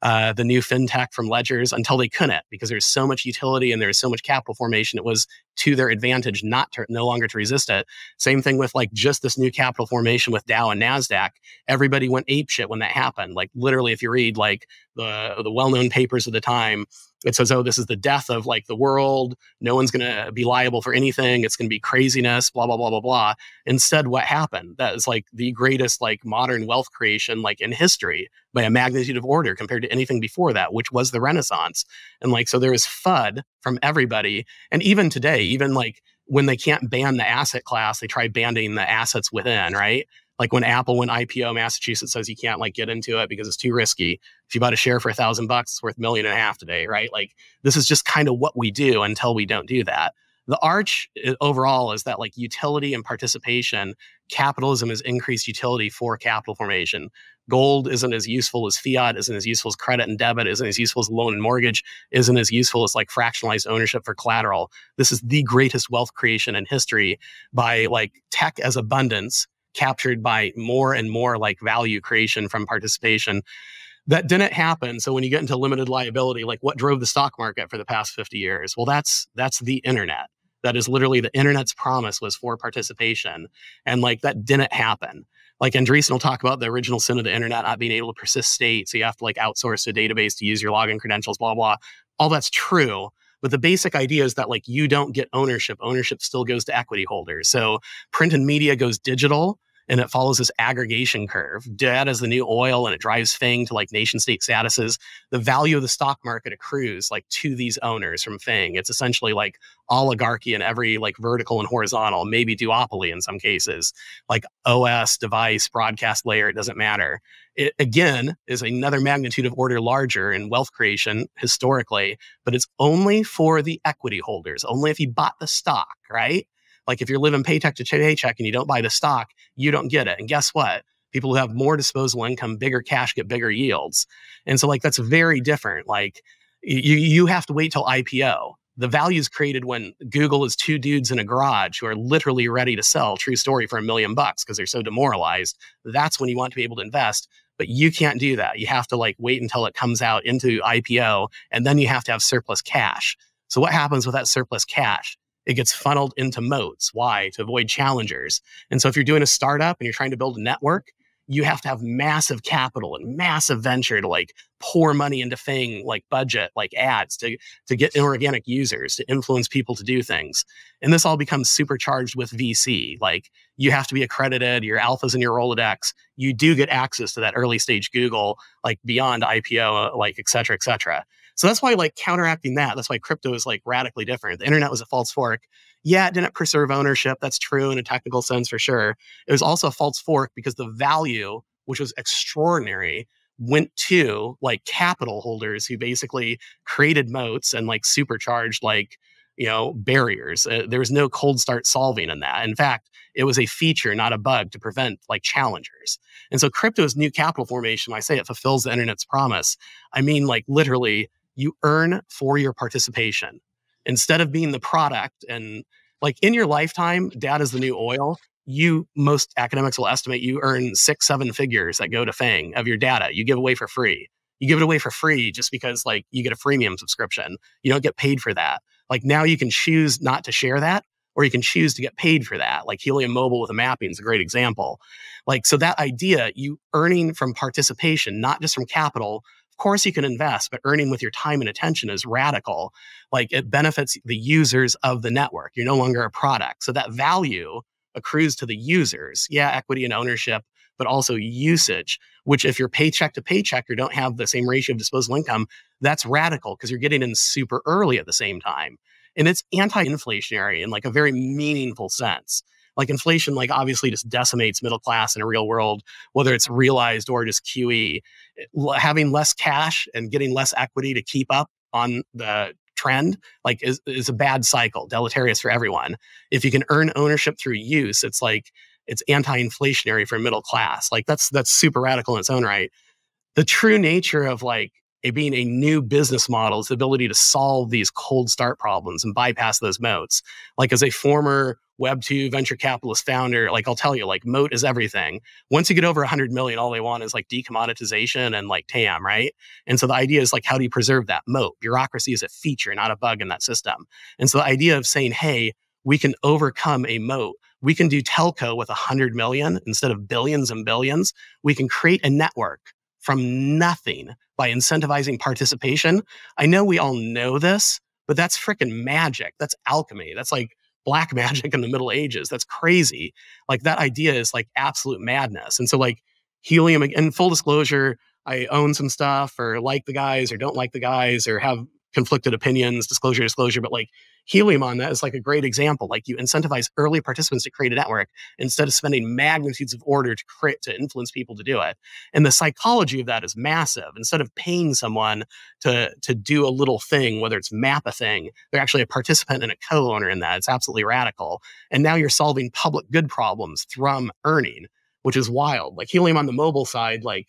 the new fintech from ledgers until they couldn't because there's so much utility and there's so much capital formation. It was to their advantage no longer to resist it. Same thing with like just this new capital formation with Dow and NASDAQ. Everybody went apeshit when that happened. Like literally, if you read like the well-known papers of the time, it says, oh, this is the death of like the world. No one's going to be liable for anything. It's going to be craziness, blah, blah, blah, blah, blah. Instead, what happened? That is like the greatest like modern wealth creation like in history by a magnitude of order compared to anything before that, which was the Renaissance. And like, so there is FUD from everybody. And even today, even like when they can't ban the asset class, they try banning the assets within, right? Like when Apple went IPO, Massachusetts says you can't like get into it because it's too risky. If you bought a share for $1,000, it's worth $1.5 million today, right? Like this is just kind of what we do until we don't do that. The arch overall is that like utility and participation, capitalism is increased utility for capital formation. Gold isn't as useful as fiat, isn't as useful as credit and debit, isn't as useful as loan and mortgage, isn't as useful as like fractionalized ownership for collateral. This is the greatest wealth creation in history by like tech as abundance captured by more and more like value creation from participation. That didn't happen. So when you get into limited liability, like what drove the stock market for the past 50 years? Well, that's the internet. That is literally the internet's promise was for participation. And like that didn't happen. Like Andreessen will talk about the original sin of the internet not being able to persist state. So you have to like outsource to a database to use your login credentials, blah, blah. All that's true. But the basic idea is that like you don't get ownership. Ownership still goes to equity holders. So print and media goes digital. And it follows this aggregation curve. Data is the new oil, and it drives FANG to like nation state statuses. The value of the stock market accrues like to these owners from FANG. It's essentially like oligarchy in every like vertical and horizontal, maybe duopoly in some cases, like OS, device, broadcast layer, it doesn't matter. It again is another magnitude of order larger in wealth creation historically, but it's only for the equity holders, only if you bought the stock, right? Like if you're living paycheck to paycheck and you don't buy the stock, you don't get it. And guess what? People who have more disposable income, bigger cash, get bigger yields. And so like that's very different. Like you have to wait till IPO. The value is created when Google is two dudes in a garage who are literally ready to sell, true story, for $1 million because they're so demoralized. That's when you want to be able to invest. But you can't do that. You have to like wait until it comes out into IPO, and then you have to have surplus cash. So what happens with that surplus cash? It gets funneled into moats. Why? To avoid challengers. And so if you're doing a startup and you're trying to build a network, you have to have massive capital and massive venture to like pour money into FANG, like budget, like ads to get inorganic users, to influence people to do things. And this all becomes supercharged with VC. Like you have to be accredited, your alphas in your Rolodex. You do get access to that early stage Google, like beyond IPO, like et cetera, et cetera. So that's why like counteracting that, that's why crypto is like radically different. The internet was a false fork. Yeah, it didn't preserve ownership. That's true in a technical sense for sure. It was also a false fork because the value, which was extraordinary, went to like capital holders who basically created moats and like supercharged like, you know, barriers. There was no cold start solving in that. In fact, it was a feature, not a bug, to prevent like challengers. And so crypto's new capital formation, I say it fulfills the internet's promise. I mean, like literally, you earn for your participation instead of being the product. And like in your lifetime, data is the new oil. You, most academics will estimate, you earn 6-7 figures that go to FANG of your data. You give away for free. You give it away for free just because like you get a freemium subscription. You don't get paid for that. Like now you can choose not to share that, or you can choose to get paid for that. Like Helium Mobile with a mapping is a great example. Like, so that idea, you earning from participation, not just from capital. Of course you can invest, but earning with your time and attention is radical. Like it benefits the users of the network. You're no longer a product. So that value accrues to the users. Yeah, equity and ownership, but also usage, which if you're paycheck to paycheck or don't have the same ratio of disposable income, that's radical because you're getting in super early at the same time. And it's anti-inflationary in like a very meaningful sense. Like inflation, like obviously just decimates middle class in a real world, whether it's realized or just QE. Having less cash and getting less equity to keep up on the trend, like is a bad cycle, deleterious for everyone. If you can earn ownership through use, it's like it's anti-inflationary for middle class. Like that's super radical in its own right. The true nature of like it being a new business model is the ability to solve these cold start problems and bypass those moats. Like as a former Web2 venture capitalist founder, like I'll tell you, like moat is everything. Once you get over 100 million, all they want is like decommoditization and like TAM, right? And so the idea is like, how do you preserve that moat? Bureaucracy is a feature, not a bug in that system. And so the idea of saying, hey, we can overcome a moat. We can do telco with 100 million instead of billions and billions. We can create a network from nothing by incentivizing participation. I know we all know this, but that's freaking magic. That's alchemy. That's like black magic in the Middle Ages. That's crazy. Like that idea is like absolute madness. And so like Helium, and full disclosure, I own some stuff or like the guys or don't like the guys or have conflicted opinions, disclosure, but like Helium on that is like a great example. Like you incentivize early participants to create a network instead of spending magnitudes of order to create, to influence people to do it. And the psychology of that is massive. Instead of paying someone to do a little thing, whether it's map a thing, they're actually a participant and a co-owner in that. It's absolutely radical. And now you're solving public good problems from earning, which is wild. Like Helium on the mobile side, like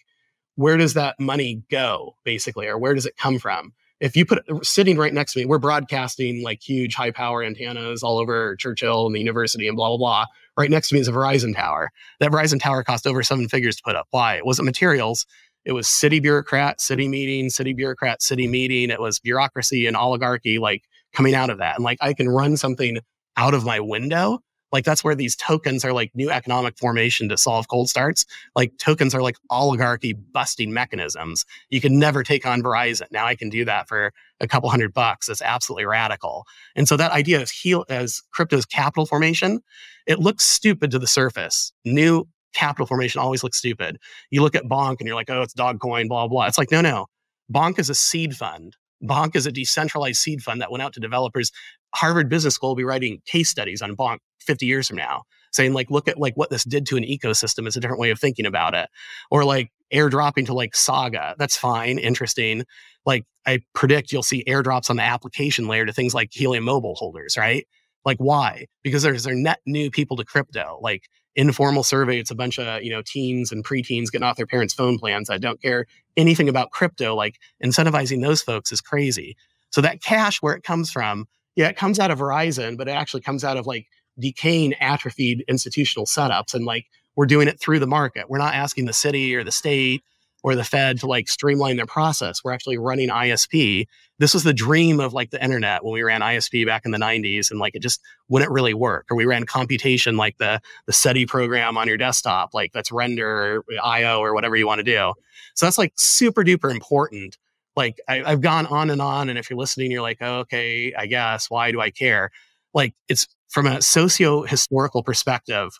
where does that money go basically, or where does it come from? If you put sitting right next to me, we're broadcasting like huge high power antennas all over Churchill and the university and blah, blah, blah. Right next to me is a Verizon tower. That Verizon tower cost over 7 figures to put up. Why? It wasn't materials. It was city bureaucrat, city meeting. It was bureaucracy and oligarchy like coming out of that. And like I can run something out of my window. Like that's where these tokens are like new economic formation to solve cold starts. Like tokens are like oligarchy busting mechanisms. You can never take on Verizon. Now I can do that for a couple $100. That's absolutely radical. And so that idea as crypto's capital formation, it looks stupid to the surface. New capital formation always looks stupid. You look at Bonk and you're like, oh, it's Dogcoin, blah, blah. It's like, no. Bonk is a seed fund. Bonk is a decentralized seed fund that went out to developers. Harvard Business School will be writing case studies on Bonk 50 years from now, saying like, look at like what this did to an ecosystem is a different way of thinking about it. Or like airdropping to like Saga. That's fine, interesting. Like I predict you'll see airdrops on the application layer to things like Helium Mobile holders, right? Like why? Because they're net new people to crypto. Like informal survey, it's a bunch of, teens and preteens getting off their parents' phone plans. I don't care anything about crypto. Like incentivizing those folks is crazy. So that cash, where it comes from, yeah, it comes out of Verizon, but it actually comes out of like decaying, atrophied institutional setups. And like, we're doing it through the market. We're not asking the city or the state or the Fed to like streamline their process. We're actually running ISP. This was the dream of like the internet when we ran ISP back in the 90s and like it just wouldn't really work. Or we ran computation like the SETI program on your desktop, like that's render or IO or whatever you want to do. So that's like super duper important. Like I've gone on. And if you're listening, you're like, oh, okay, I guess, why do I care? Like it's from a socio-historical perspective,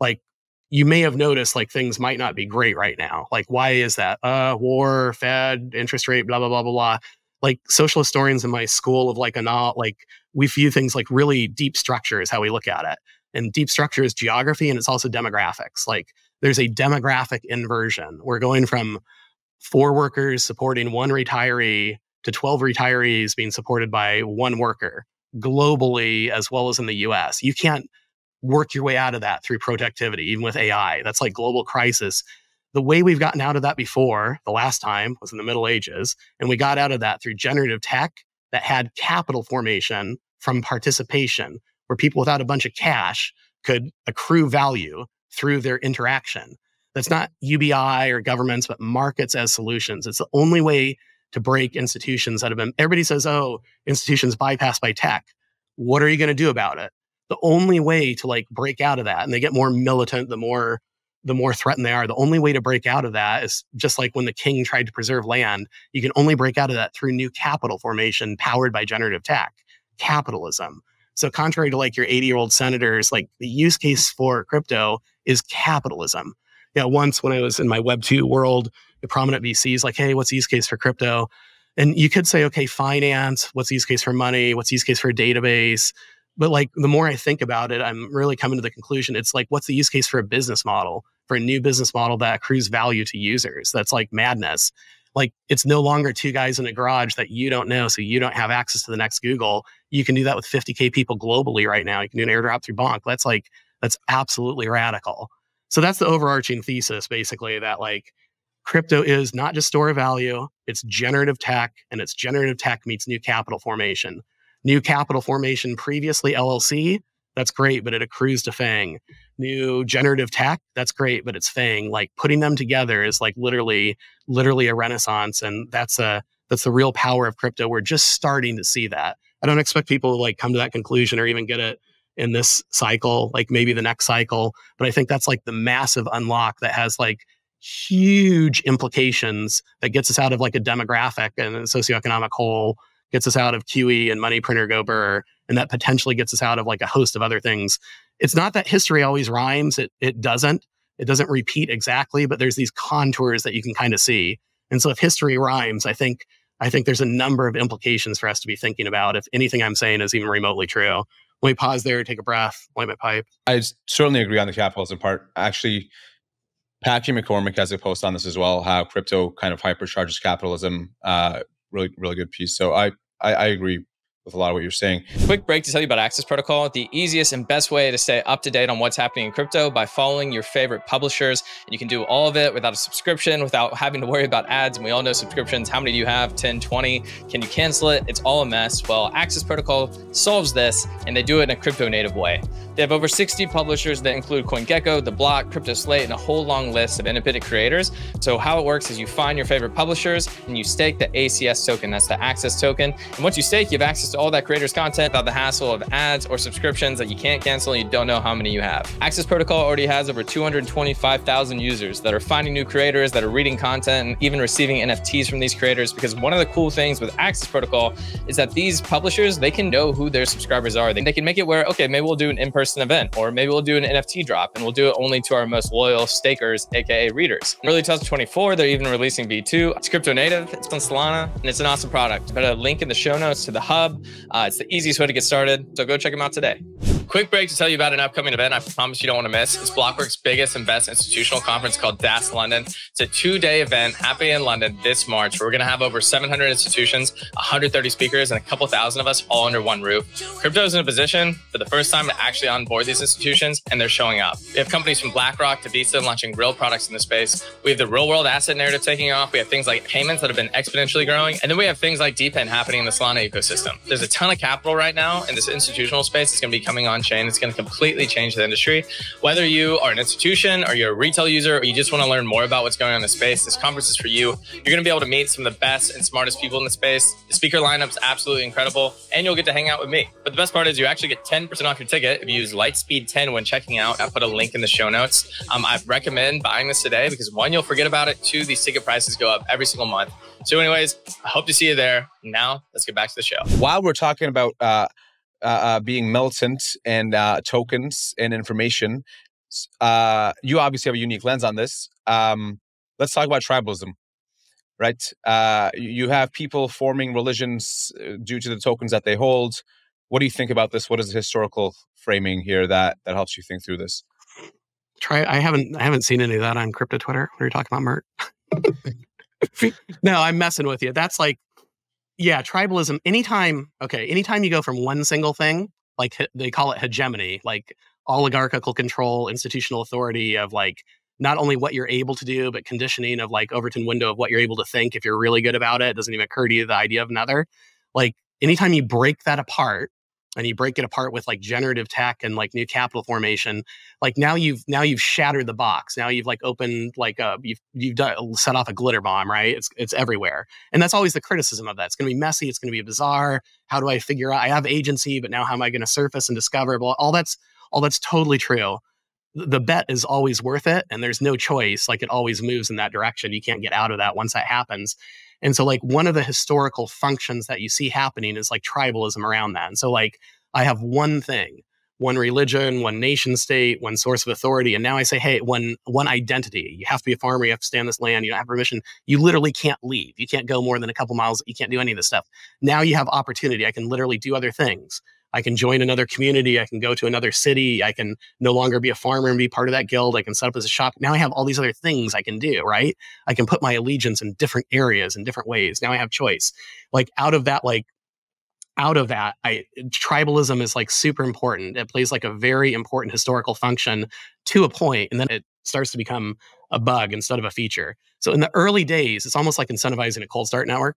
like you may have noticed like things might not be great right now. Like, why is that? War, Fed, interest rate, blah, blah, blah, blah, blah. Like social historians in my school of like, we view things like really deep structure is how we look at it. And deep structure is geography and it's also demographics. Like there's a demographic inversion. We're going from 4 workers supporting 1 retiree to 12 retirees being supported by 1 worker globally, as well as in the US. You can't work your way out of that through productivity, even with AI. That's like global crisis. The way we've gotten out of that before, the last time, was in the Middle Ages. And we got out of that through generative tech that had capital formation from participation, where people without a bunch of cash could accrue value through their interaction. That's not UBI or governments, but markets as solutions. It's the only way to break institutions that have been, everybody says, oh, institutions bypassed by tech. What are you going to do about it? The only way to like break out of that, and they get more militant, the more threatened they are. The only way to break out of that is just like when the king tried to preserve land, you can only break out of that through new capital formation powered by generative tech, capitalism. So contrary to like your 80-year-old senators, like the use case for crypto is capitalism. Yeah, once when I was in my Web2 world, the prominent VCs like, hey, what's the use case for crypto? And you could say, okay, finance, what's the use case for money? What's the use case for a database? But like the more I think about it, I'm really coming to the conclusion, it's like, what's the use case for a business model, for a new business model that accrues value to users? That's like madness. Like it's no longer 2 guys in a garage that you don't know, so you don't have access to the next Google. You can do that with 50K people globally right now. You can do an airdrop through Bonk. That's absolutely radical. So that's the overarching thesis, basically, that like crypto is not just store of value, it's generative tech, and it's generative tech meets new capital formation. New capital formation, previously LLC, that's great, but it accrues to FANG. New generative tech, that's great, but it's FANG. Like putting them together is like literally a renaissance. And that's the real power of crypto. We're just starting to see that. I don't expect people to like come to that conclusion or even get it in this cycle, like maybe the next cycle. But I think that's like the massive unlock that has like huge implications that gets us out of like a demographic and a socioeconomic hole, gets us out of QE and money printer go burr, and that potentially gets us out of like a host of other things. It's not that history always rhymes. It doesn't repeat exactly, but there's these contours that you can kind of see. And so if history rhymes, I think I think there's a number of implications for us to be thinking about if anything I'm saying is even remotely true. Let me pause there, take a breath, light my pipe. I certainly agree on the capitalism part. Actually, Patrick McCormick has a post on this as well, how crypto kind of hypercharges capitalism. Really good piece. So I agree with a lot of what you're saying. Quick break to tell you about Access Protocol, the easiest and best way to stay up to date on what's happening in crypto by following your favorite publishers. And you can do all of it without a subscription, without having to worry about ads. And we all know subscriptions. How many do you have? 10, 20? Can you cancel it? It's all a mess. Well, Access Protocol solves this, and they do it in a crypto native way. They have over 60 publishers that include CoinGecko, The Block, Crypto Slate, and a whole long list of independent creators. So how it works is you find your favorite publishers and you stake the ACS token. That's the Access token. And once you stake, you have access to all that creator's content without the hassle of ads or subscriptions that you can't cancel and you don't know how many you have. Access Protocol already has over 225,000 users that are finding new creators, that are reading content, and even receiving NFTs from these creators. Because one of the cool things with Access Protocol is that these publishers, they can know who their subscribers are. They can make it where, okay, maybe we'll do an in-person event, or maybe we'll do an NFT drop, and we'll do it only to our most loyal stakers, aka readers. In early 2024, they're even releasing B2. It's crypto native, it's on Solana, and it's an awesome product. Put a link in the show notes to the hub. It's the easiest way to get started, so go check them out today. Quick break to tell you about an upcoming event I promise you don't want to miss. It's Blockwork's biggest and best institutional conference called DAS London. It's a two-day event happening in London this March. We're going to have over 700 institutions, 130 speakers, and a couple thousand of us all under one roof. Crypto is in a position for the first time to actually onboard these institutions, and they're showing up. We have companies from BlackRock to Visa launching real products in the space. We have the real-world asset narrative taking off. We have things like payments that have been exponentially growing. And then we have things like DePIN happening in the Solana ecosystem. There's a ton of capital right now in this institutional space. It's going to be coming on chain. It's going to completely change the industry. Whether you are an institution or you're a retail user, or you just want to learn more about what's going on in the space, this conference is for you. You're going to be able to meet some of the best and smartest people in the space. The speaker lineup's absolutely incredible, and you'll get to hang out with me. But the best part is you actually get 10% off your ticket if you use Lightspeed 10 when checking out. I'll put a link in the show notes. I recommend buying this today because one, you'll forget about it. Two, these ticket prices go up every single month. So anyways, I hope to see you there. Now let's get back to the show. While we're talking about being militant and tokens and information. You obviously have a unique lens on this. Let's talk about tribalism, right? You have people forming religions due to the tokens that they hold. What do you think about this? What is the historical framing here that helps you think through this? I haven't seen any of that on crypto Twitter. What are you talking about, Mert? No, I'm messing with you. That's like, yeah, tribalism, anytime you go from one single thing, like they call it hegemony, like oligarchical control, institutional authority of like, not only what you're able to do, but conditioning of like Overton window of what you're able to think. If you're really good about it, it doesn't even occur to you the idea of another. Like anytime you break that apart and you break it apart with like generative tech and like new capital formation, like now you've shattered the box. Now you've like opened like set off a glitter bomb, right? It's everywhere. And that's always the criticism of that. It's going to be messy. It's going to be bizarre. How do I figure out? I have agency, but now how am I going to surface and discover? Well, all that's totally true. The bet is always worth it. And there's no choice. Like it always moves in that direction. You can't get out of that once that happens. And so like one of the historical functions that you see happening is like tribalism around that. And so like I have one thing, one religion, one nation state, one source of authority. And now I say, hey, one identity. You have to be a farmer. You have to stay on this land. You don't have permission. You literally can't leave. You can't go more than a couple miles. You can't do any of this stuff. Now you have opportunity. I can literally do other things. I can join another community. I can go to another city. I can no longer be a farmer and be part of that guild. I can set up as a shop. Now I have all these other things I can do, right? I can put my allegiance in different areas in different ways. Now I have choice. Like out of that, tribalism is like super important. It plays like a very important historical function to a point, and then it starts to become a bug instead of a feature. So in the early days, it's almost like incentivizing a cold start network.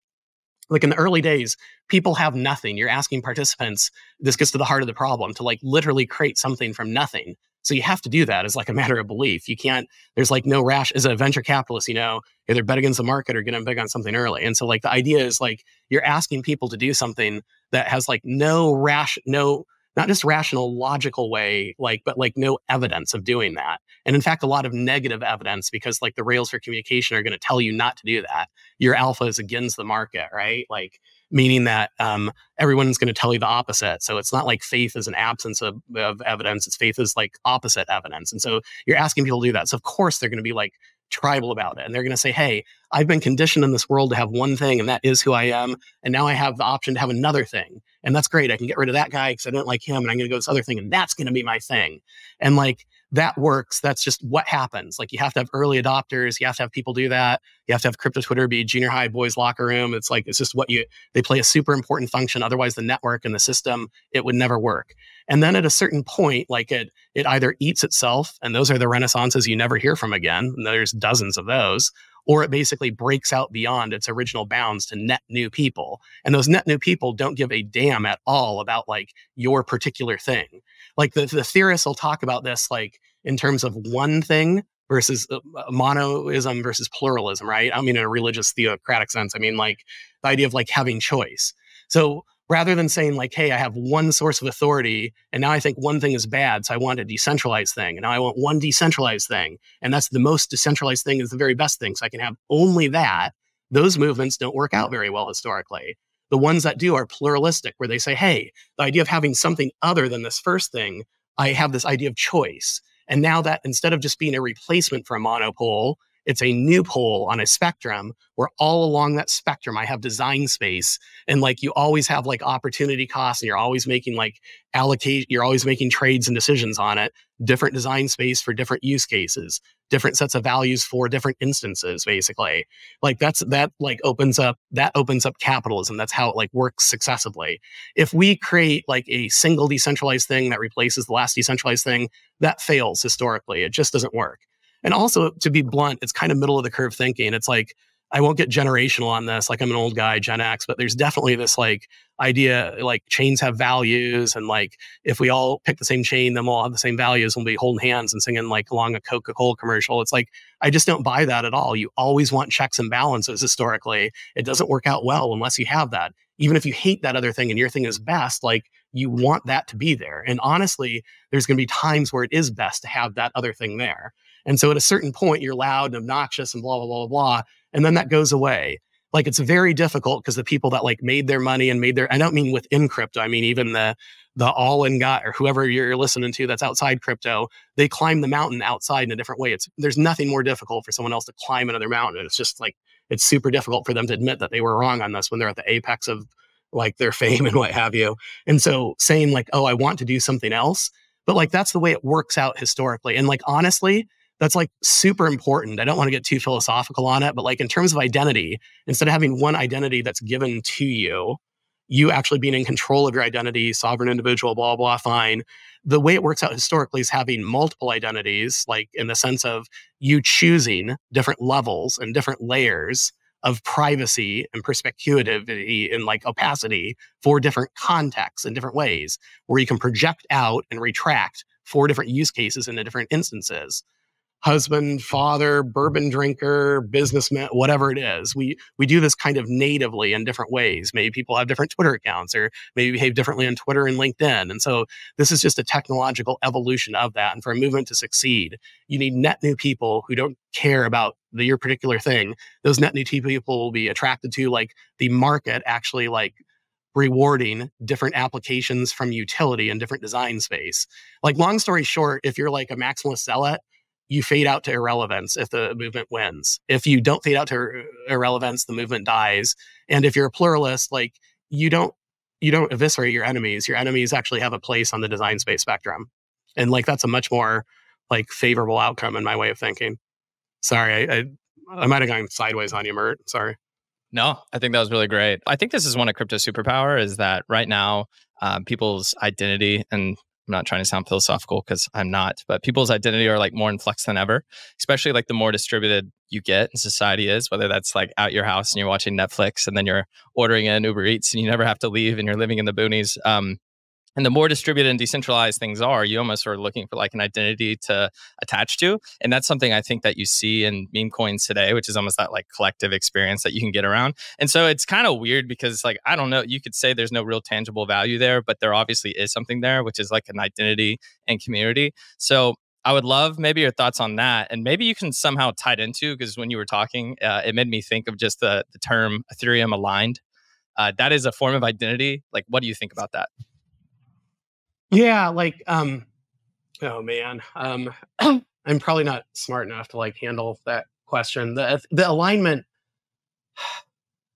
Like in the early days, people have nothing. You're asking participants, this gets to the heart of the problem, to like literally create something from nothing. So you have to do that as like a matter of belief. You can't, there's like no rash. As a venture capitalist, you know, either bet against the market or get them big on something early. And so like the idea is like, you're asking people to do something that has like not just rational, logical way, like, but like no evidence of doing that. And in fact, a lot of negative evidence because like the rails for communication are going to tell you not to do that. Your alpha is against the market, right? Like meaning that everyone's going to tell you the opposite. So it's not like faith is an absence of evidence. It's faith is like opposite evidence. And so you're asking people to do that. So of course they're going to be like tribal about it. And they're going to say, hey, I've been conditioned in this world to have one thing, and that is who I am. And now I have the option to have another thing. And that's great. I can get rid of that guy because I didn't like him, and I'm going to go to this other thing, and that's going to be my thing. And like, that works. That's just what happens. Like, you have to have early adopters. You have to have people do that. You have to have crypto Twitter be junior high boys locker room. It's like, it's just what you, they play a super important function. Otherwise the network and the system, it would never work. And then at a certain point, like it either eats itself, and those are the renaissances you never hear from again. And there's dozens of those, or it basically breaks out beyond its original bounds to net new people. And those net new people don't give a damn at all about like your particular thing. Like the theorists will talk about this, like in terms of one thing versus monoism versus pluralism, right? I don't mean in a religious theocratic sense. I mean like the idea of like having choice. So rather than saying like, hey, I have one source of authority, and now I think one thing is bad, so I want a decentralized thing, and now I want one decentralized thing, and that's the most decentralized thing is the very best thing, so I can have only that. Those movements don't work out very well historically. The ones that do are pluralistic, where they say, hey, the idea of having something other than this first thing, I have this idea of choice. And now that instead of just being a replacement for a monopole, it's a new pole on a spectrum where all along that spectrum, I have design space, and like you always have like opportunity costs, and you're always making like you're always making trades and decisions on it, different design space for different use cases, different sets of values for different instances, basically. Like that opens up capitalism. That's how it like works successively. If we create like a single decentralized thing that replaces the last decentralized thing, that fails historically. It just doesn't work. And also, to be blunt, it's kind of middle of the curve thinking. It's like, I won't get generational on this, like I'm an old guy, Gen X, but there's definitely this like idea, like chains have values, and like if we all pick the same chain, then we'll all have the same values, and we'll be holding hands and singing like along a Coca-Cola commercial. It's like, I just don't buy that at all. You always want checks and balances historically. It doesn't work out well unless you have that. Even if you hate that other thing and your thing is best, like you want that to be there. And honestly, there's going to be times where it is best to have that other thing there. And so at a certain point, you're loud and obnoxious and blah, blah, blah, blah. And then that goes away. Like, it's very difficult because the people that like made their money and made their, I don't mean within crypto, I mean, even the all in guy or whoever you're listening to that's outside crypto, they climb the mountain outside in a different way. There's nothing more difficult for someone else to climb another mountain. It's just like, it's super difficult for them to admit that they were wrong on this when they're at the apex of like their fame and what have you. And so saying like, oh, I want to do something else, but like, that's the way it works out historically. And like, honestly, that's like super important. I don't want to get too philosophical on it, but like in terms of identity, instead of having one identity that's given to you, you actually being in control of your identity, sovereign individual, blah, blah, fine. The way it works out historically is having multiple identities, like in the sense of you choosing different levels and different layers of privacy and perspicuity and like opacity for different contexts in different ways, where you can project out and retract for different use cases into different instances. Husband, father, bourbon drinker, businessman, whatever it is. We do this kind of natively in different ways. Maybe people have different Twitter accounts, or maybe behave differently on Twitter and LinkedIn. And so this is just a technological evolution of that. And for a movement to succeed, you need net new people who don't care about your particular thing. Those net new people will be attracted to like the market actually like rewarding different applications from utility and different design space. Like, long story short, if you're like a maximalist zealot, you fade out to irrelevance if the movement wins. If you don't fade out to irrelevance, the movement dies. And if you're a pluralist, like you don't eviscerate your enemies. Your enemies actually have a place on the design space spectrum. And like, that's a much more like favorable outcome in my way of thinking. Sorry, I might have gone sideways on you, Mert. Sorry. No, I think that was really great. I think this is one of crypto's superpower, is that right now people's identity, and I'm not trying to sound philosophical because I'm not, but people's identity are like more in flux than ever, especially like the more distributed you get in society is, whether that's like out your house and you're watching Netflix, and then you're ordering an Uber Eats and you never have to leave, and you're living in the boonies. And the more distributed and decentralized things are, you almost are looking for like an identity to attach to. And that's something I think that you see in meme coins today, which is almost that like collective experience that you can get around. And so it's kind of weird because like, I don't know, you could say there's no real tangible value there, but there obviously is something there, which is like an identity and community. So I would love maybe your thoughts on that. And maybe you can somehow tie it into, because when you were talking, it made me think of just the term Ethereum aligned. That is a form of identity. Like, what do you think about that? Yeah, like, oh man, I'm probably not smart enough to like handle that question. The alignment,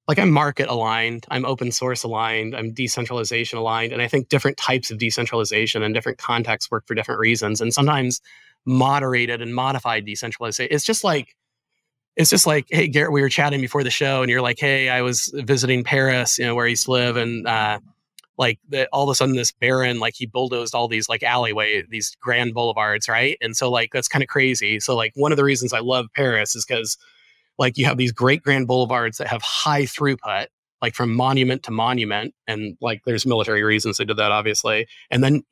like I'm market aligned, I'm open source aligned, I'm decentralization aligned. And I think different types of decentralization and different contexts work for different reasons. And sometimes moderated and modified decentralization, it's just like, hey, Garrett, we were chatting before the show and you're like, hey, I was visiting Paris, you know, where I used to live. And all of a sudden this baron, like he bulldozed all these like alleyway, these grand boulevards. Right. And so like, that's kind of crazy. So like one of the reasons I love Paris is because like you have these great grand boulevards that have high throughput, like from monument to monument. And like, there's military reasons they did that, obviously. And then,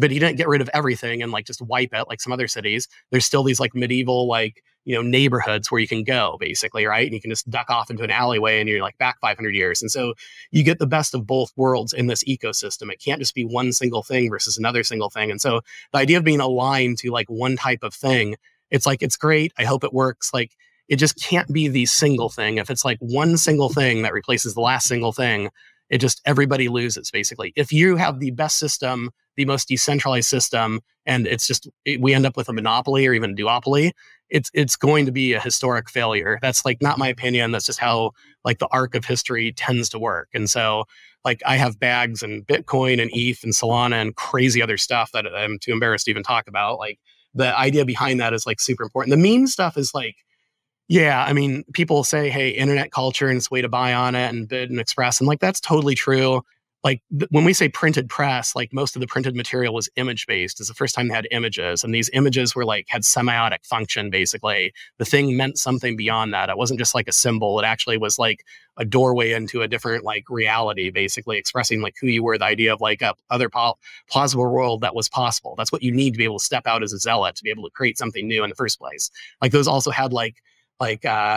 but he didn't get rid of everything and like just wipe it like some other cities. There's still these like medieval, like, you know, neighborhoods where you can go basically, right? And you can just duck off into an alleyway and you're like back 500 years. And so you get the best of both worlds in this ecosystem. It can't just be one single thing versus another single thing. And so the idea of being aligned to like one type of thing, it's like, it's great. I hope it works. Like, it just can't be the single thing. If it's like one single thing that replaces the last single thing, it just, everybody loses basically. If you have the best system, the most decentralized system, and it's just, we end up with a monopoly or even a duopoly, it's going to be a historic failure. That's like not my opinion. That's just how like the arc of history tends to work. And so like I have bags and Bitcoin and ETH and Solana and crazy other stuff that I'm too embarrassed to even talk about. Like the idea behind that is like super important. The meme stuff is like, yeah, I mean, people say, hey, internet culture and it's way to buy on it and bid and express. And like, that's totally true. Like when we say printed press, like most of the printed material was image-based. It's the first time they had images. And these images were like, had semiotic function, basically. The thing meant something beyond that. It wasn't just like a symbol. It actually was like a doorway into a different like reality, basically expressing like who you were, the idea of like a other plausible world that was possible. That's what you need to be able to step out as a zealot, to be able to create something new in the first place. Like those also had like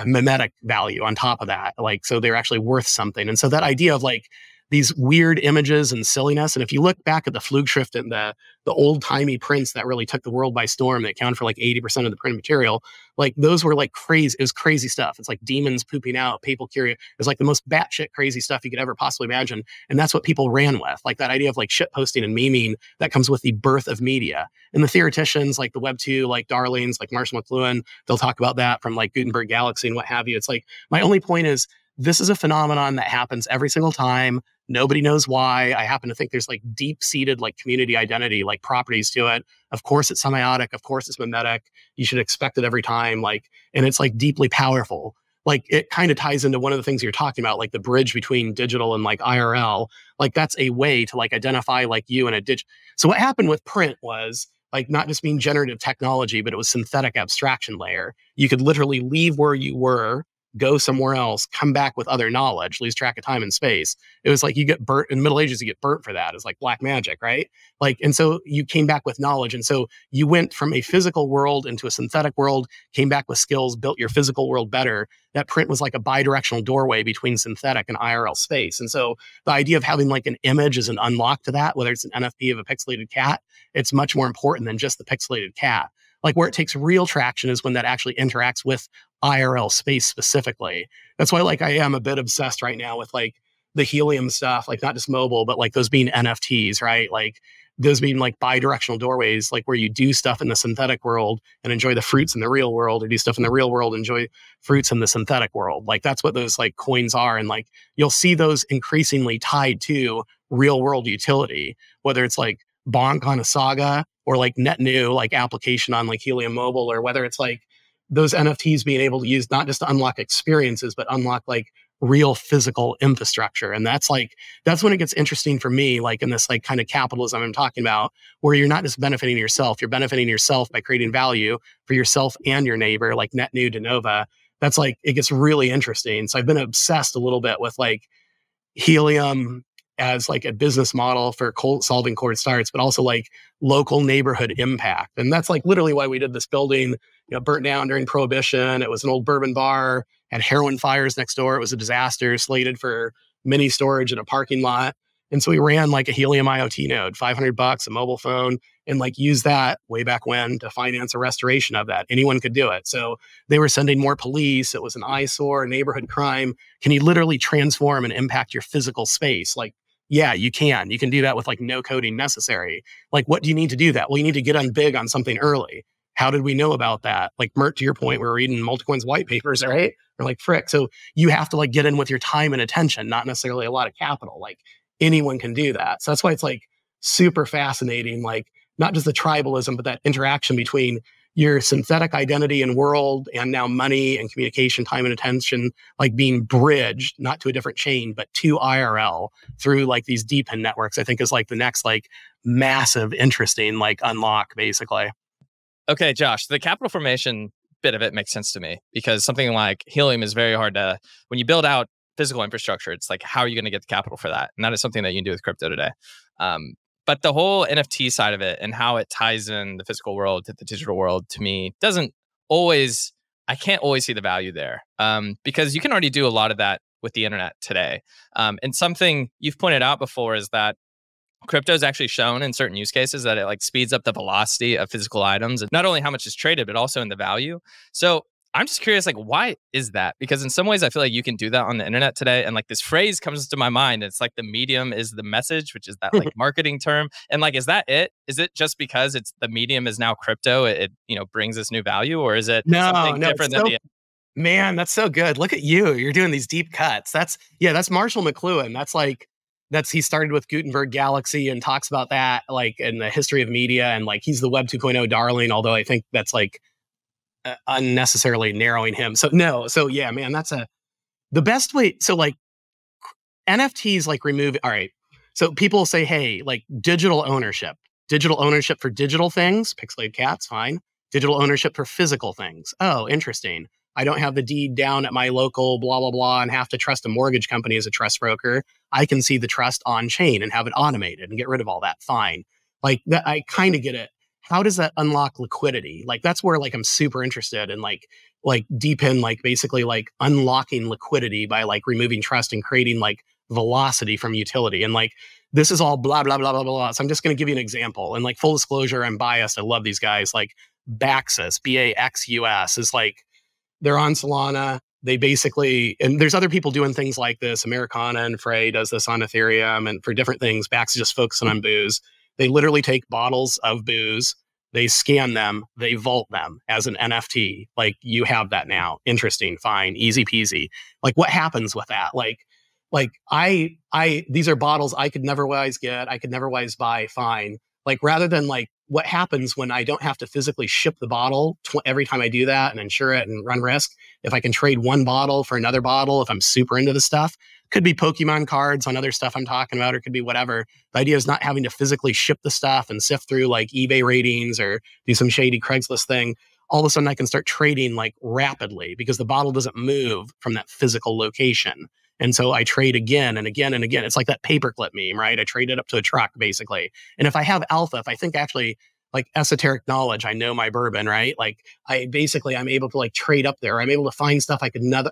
mimetic value on top of that. Like, so they're actually worth something. And so that idea of like these weird images and silliness. And if you look back at the Flugschrift and the old timey prints that really took the world by storm, that accounted for like 80% of the print material, like those were like crazy. It was crazy stuff. It's like demons pooping out, people curious. It's like the most batshit crazy stuff you could ever possibly imagine. And that's what people ran with. Like that idea of like shit posting and memeing that comes with the birth of media. And the theoreticians, like the Web2, like darlings, like Marshall McLuhan, they'll talk about that from like Gutenberg Galaxy and what have you. It's like, my only point is, this is a phenomenon that happens every single time. Nobody knows why. I happen to think there's like deep-seated like community identity, like properties to it. Of course it's semiotic. Of course it's mimetic. You should expect it every time. Like, and it's like deeply powerful. Like it kind of ties into one of the things you're talking about, like the bridge between digital and like IRL. Like that's a way to like identify like you in a digital. So what happened with print was like not just being generative technology, but it was synthetic abstraction layer. You could literally leave where you were, go somewhere else, come back with other knowledge, lose track of time and space. It was like you get burnt in the Middle Ages, you get burnt for that. It's like black magic, right? Like, and so you came back with knowledge. And so you went from a physical world into a synthetic world, came back with skills, built your physical world better. That print was like a bi-directional doorway between synthetic and IRL space. And so the idea of having like an image is an unlock to that, whether it's an NFP of a pixelated cat, it's much more important than just the pixelated cat. Like where it takes real traction is when that actually interacts with IRL space specifically. That's why like I am a bit obsessed right now with like the Helium stuff, like not just mobile, but like those being NFTs, right? Like those being like bi-directional doorways, like where you do stuff in the synthetic world and enjoy the fruits in the real world, or do stuff in the real world, enjoy fruits in the synthetic world. Like that's what those like coins are. And like, you'll see those increasingly tied to real world utility, whether it's like Bonk on a Saga or like net new like application on like Helium Mobile, or whether it's like those NFTs being able to use not just to unlock experiences, but unlock like real physical infrastructure. And that's like, that's when it gets interesting for me, like in this like kind of capitalism I'm talking about, where you're not just benefiting yourself, you're benefiting yourself by creating value for yourself and your neighbor, like net new de nova. That's like, it gets really interesting. So I've been obsessed a little bit with like Helium as like a business model for solving cold starts, but also like local neighborhood impact. And that's like literally why we did this building, you know, burnt down during Prohibition. It was an old bourbon bar, had heroin fires next door. It was a disaster, slated for mini storage in a parking lot. And so we ran like a Helium IoT node, $500, a mobile phone, and like used that way back when to finance a restoration of that. Anyone could do it. So they were sending more police. It was an eyesore, neighborhood crime. Can you literally transform and impact your physical space? Like, yeah, you can. You can do that with like no coding necessary. Like, what do you need to do that? Well, you need to get on big on something early. How did we know about that? Like, Mert, to your point, we were reading Multicoin's white papers, right? We're like, frick. So you have to like get in with your time and attention, not necessarily a lot of capital. Like, anyone can do that. So that's why it's like super fascinating, like not just the tribalism, but that interaction between your synthetic identity and world, and now money and communication, time and attention, like being bridged, not to a different chain, but to IRL through like these DePIN networks, I think is like the next like massive, interesting like unlock basically. Okay, Josh, the capital formation bit of it makes sense to me, because something like Helium is very hard to, when you build out physical infrastructure, it's like, how are you going to get the capital for that? And that is something that you can do with crypto today. But the whole NFT side of it and how it ties in the physical world to the digital world, to me, doesn't always, I can't always see the value there, because you can already do a lot of that with the internet today. And something you've pointed out before is that crypto is actually shown in certain use cases that it like speeds up the velocity of physical items, and not only how much is traded, but also in the value. So I'm just curious, like, why is that? Because in some ways, I feel like you can do that on the internet today. And like this phrase comes to my mind. It's like the medium is the message, which is that like marketing term. And like, is that it? Is it just because it's the medium is now crypto? It you know, brings this new value, or is it something different than the... Man, that's so good. Look at you. You're doing these deep cuts. That's Marshall McLuhan. He started with Gutenberg Galaxy and talks about that like in the history of media. And like, he's the Web 2.0 darling, although I think that's like unnecessarily narrowing him. The best way. So like NFTs like remove. All right. So people say, hey, like digital ownership for digital things, pixelated cats, fine. Digital ownership for physical things. Oh, interesting. I don't have the deed down at my local blah, blah, blah, and have to trust a mortgage company as a trust broker. I can see the trust on chain and have it automated and get rid of all that. Fine. Like that, I kind of get it. How does that unlock liquidity? Like, that's where like I'm super interested in like DePIN, like basically like unlocking liquidity by like removing trust and creating like velocity from utility. And like, this is all blah, blah, blah, blah, blah. So I'm just going to give you an example. And like, full disclosure, I'm biased. I love these guys. Like Baxus, B-A-X-U-S is like, they're on Solana. They basically, and there's other people doing things like this. Americana and Frey does this on Ethereum and for different things. Baxus just focusing on booze. They literally take bottles of booze, they scan them, they vault them as an NFT. Like, you have that now. Interesting, fine, easy peasy. Like, what happens with that? Like I these are bottles I could never wise get, I could never wise buy, fine. Like, rather than like, what happens when I don't have to physically ship the bottle every time I do that and insure it and run risk? If I can trade one bottle for another bottle, if I'm super into the stuff, could be Pokemon cards on other stuff I'm talking about, or could be whatever. The idea is not having to physically ship the stuff and sift through like eBay ratings or do some shady Craigslist thing. All of a sudden I can start trading like rapidly because the bottle doesn't move from that physical location. And so I trade again and again and again. It's like that paperclip meme, right? I trade it up to a truck basically. And if I have alpha, if I think actually like esoteric knowledge, I know my bourbon, right? Like I'm able to like trade up there. I'm able to find stuff I could never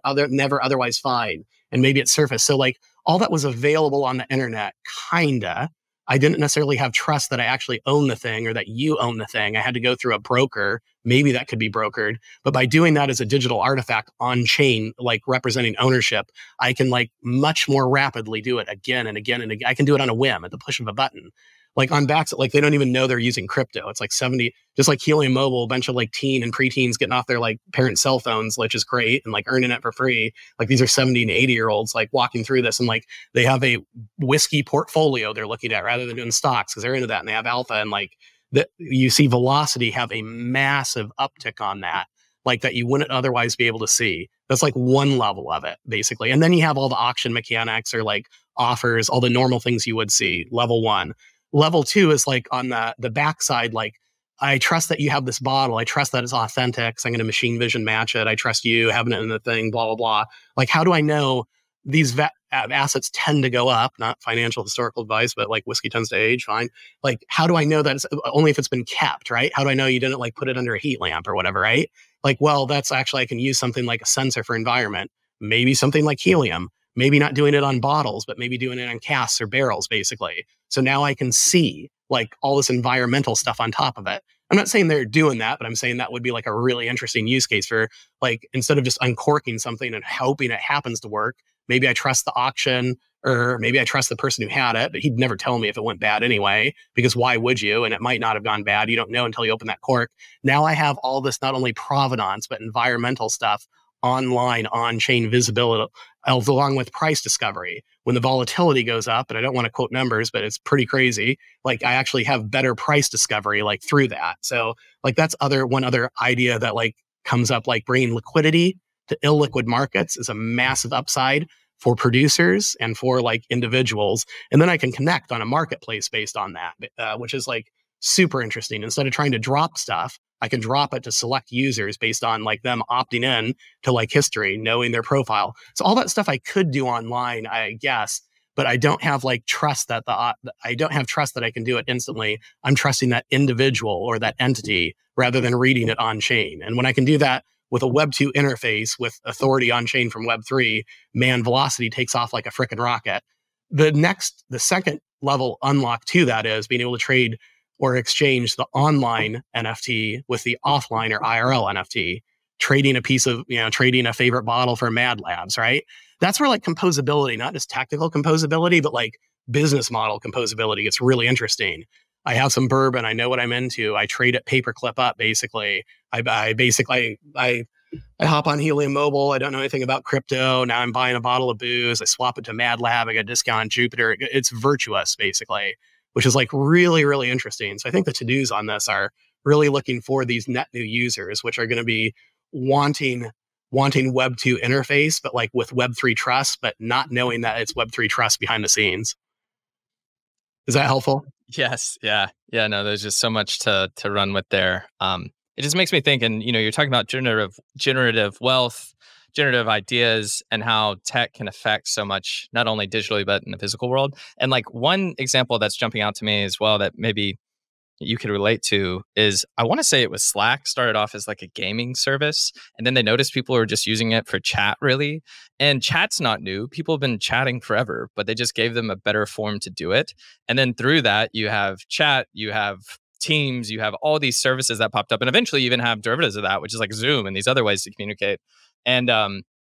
otherwise find. And maybe it surfaced. So like all that was available on the internet, kinda. I didn't necessarily have trust that I actually own the thing or that you own the thing. I had to go through a broker. Maybe that could be brokered. But by doing that as a digital artifact on chain, like representing ownership, I can like much more rapidly do it again and again and again. I can do it on a whim at the push of a button. Like on Baxit, like they don't even know they're using crypto. It's like 70, just like Helium Mobile, a bunch of like teen and preteens getting off their like parent cell phones, which is great, and like earning it for free. Like these are 70 and 80 year olds like walking through this, and like they have a whiskey portfolio they're looking at rather than doing stocks because they're into that and they have alpha, and like that you see velocity have a massive uptick on that, like that you wouldn't otherwise be able to see. That's like one level of it basically. And then you have all the auction mechanics or like offers, all the normal things you would see, level one. Level two is like on the backside, like I trust that you have this bottle. I trust that it's authentic. So I'm going to machine vision match it. I trust you having it in the thing, blah, blah, blah. Like, how do I know these assets tend to go up? Not financial historical advice, but like whiskey tends to age, fine. Like, how do I know that? It's only if it's been kept, right? How do I know you didn't like put it under a heat lamp or whatever, right? Like, well, that's actually, I can use something like a sensor for environment, maybe something like helium. Maybe not doing it on bottles, but maybe doing it on casks or barrels, basically. So now I can see like all this environmental stuff on top of it. I'm not saying they're doing that, but I'm saying that would be like a really interesting use case for like, instead of just uncorking something and hoping it happens to work, maybe I trust the auction or maybe I trust the person who had it, but he'd never tell me if it went bad anyway, because why would you? And it might not have gone bad. You don't know until you open that cork. Now I have all this, not only provenance, but environmental stuff online, on-chain visibility, along with price discovery. When the volatility goes up, and I don't want to quote numbers, but it's pretty crazy, like I actually have better price discovery like through that. So like that's one other idea that like comes up, like bringing liquidity to illiquid markets is a massive upside for producers and for like individuals. And then I can connect on a marketplace based on that, which is like super interesting. Instead of trying to drop stuff, I can drop it to select users based on like them opting in to like history, knowing their profile. So all that stuff I could do online, I guess, but I don't have like trust that I don't have trust that I can do it instantly. I'm trusting that individual or that entity rather than reading it on chain. And when I can do that with a Web2 interface with authority on chain from Web3, man, velocity takes off like a frickin' rocket. The second level unlock to that is being able to trade or exchange the online NFT with the offline or IRL NFT, trading a favorite bottle for Mad Labs, right? That's where like composability, not just tactical composability, but like business model composability gets really interesting. I have some bourbon. I know what I'm into. I trade it paperclip up, basically. I hop on Helium Mobile. I don't know anything about crypto. Now I'm buying a bottle of booze. I swap it to Mad Lab. I got a discount on Jupiter. It's virtuous, basically, which is like really, really interesting. So I think the to-dos on this are really looking for these net new users, which are going to be wanting Web2 interface, but like with Web3 trust, but not knowing that it's Web3 trust behind the scenes. Is that helpful? Yes. Yeah. Yeah. No, there's just so much to run with there. It just makes me think, and you know, you're talking about generative wealth, generative ideas, and how tech can affect so much, not only digitally, but in the physical world. And like one example that's jumping out to me as well that maybe you could relate to is, I want to say it was Slack started off as like a gaming service, and then they noticed people were just using it for chat, really. And chat's not new. People have been chatting forever, but they just gave them a better form to do it. And then through that, you have chat, you have Teams, you have all these services that popped up, and eventually you even have derivatives of that, which is like Zoom and these other ways to communicate. And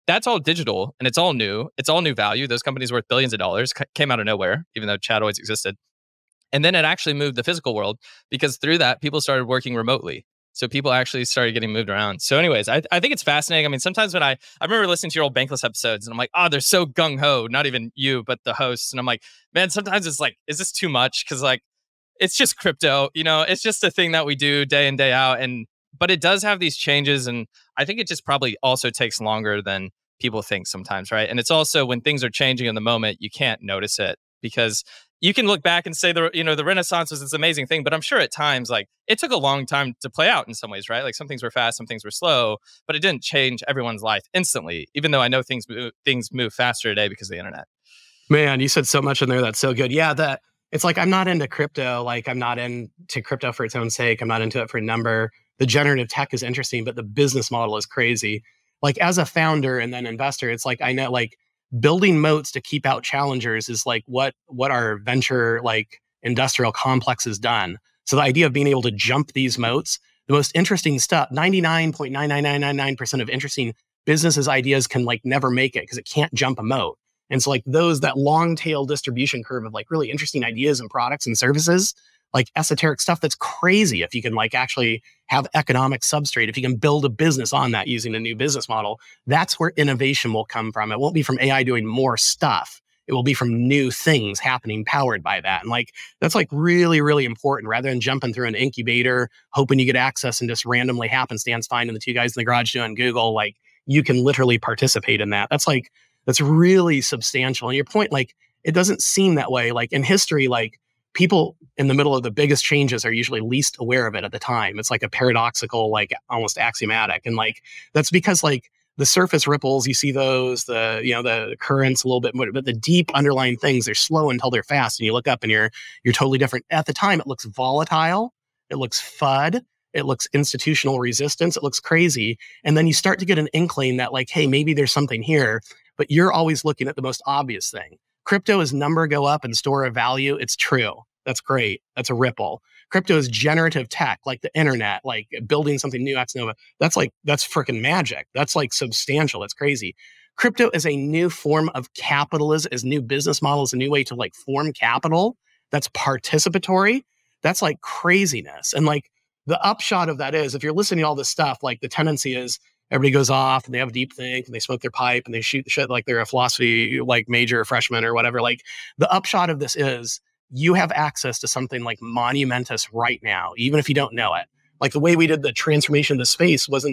that's all digital, and it's all new. It's all new value. Those companies worth billions of dollars came out of nowhere, even though chat always existed. And then it actually moved the physical world, because through that, people started working remotely. So people actually started getting moved around. So anyways, I think it's fascinating. I mean, sometimes when I remember listening to your old Bankless episodes, and I'm like, oh, they're so gung-ho, not even you, but the hosts. And I'm like, man, sometimes it's like, is this too much? Because like, it's just crypto, you know, it's just a thing that we do day in, day out. But it does have these changes. And I think it just probably also takes longer than people think sometimes, right? And it's also when things are changing in the moment, you can't notice it, because you can look back and say, the Renaissance was this amazing thing, but I'm sure at times, like, it took a long time to play out in some ways, right? Like, some things were fast, some things were slow, but it didn't change everyone's life instantly, even though I know things move faster today because of the internet. Man, you said so much in there that's so good. Yeah, that it's like, I'm not into crypto. Like, I'm not into crypto for its own sake. I'm not into it for a number. The generative tech is interesting, but the business model is crazy. Like, as a founder and then investor, it's like, I know, like, building moats to keep out challengers is like what our venture like industrial complex has done. So the idea of being able to jump these moats, the most interesting stuff, 99.99999% of interesting businesses' ideas can like never make it because it can't jump a moat. And so like that long tail distribution curve of like really interesting ideas and products and services, like esoteric stuff that's crazy if you can like actually have economic substrate, if you can build a business on that using a new business model, that's where innovation will come from. It won't be from AI doing more stuff. It will be from new things happening powered by that. And like, that's like really, really important, rather than jumping through an incubator, hoping you get access and just randomly happenstance finding the two guys in the garage doing Google. Like, you can literally participate in that. That's really substantial. And your point, like, it doesn't seem that way. Like in history, like, people in the middle of the biggest changes are usually least aware of it at the time. It's like a paradoxical, like almost axiomatic. And like, that's because like the surface ripples, you see those, the currents a little bit more, but the deep underlying things, they're slow until they're fast. And you look up and you're totally different. At the time, it looks volatile. It looks FUD. It looks institutional resistance. It looks crazy. And then you start to get an inkling that like, hey, maybe there's something here, but you're always looking at the most obvious thing. Crypto is number go up and store of value. It's true. That's great. That's a ripple. Crypto is generative tech, like the internet, like building something new, ex nova. That's freaking magic. That's like substantial. That's crazy. crypto as a new form of capitalism, as new business models, a new way to like form capital that's participatory. That's like craziness. And like the upshot of that is, if you're listening to all this stuff, like the tendency is everybody goes off and they have deep think and they smoke their pipe and they shoot the shit like they're a philosophy like major freshman or whatever. Like the upshot of this is you have access to something like monumentous right now, even if you don't know it. Like the way we did the transformation of the space was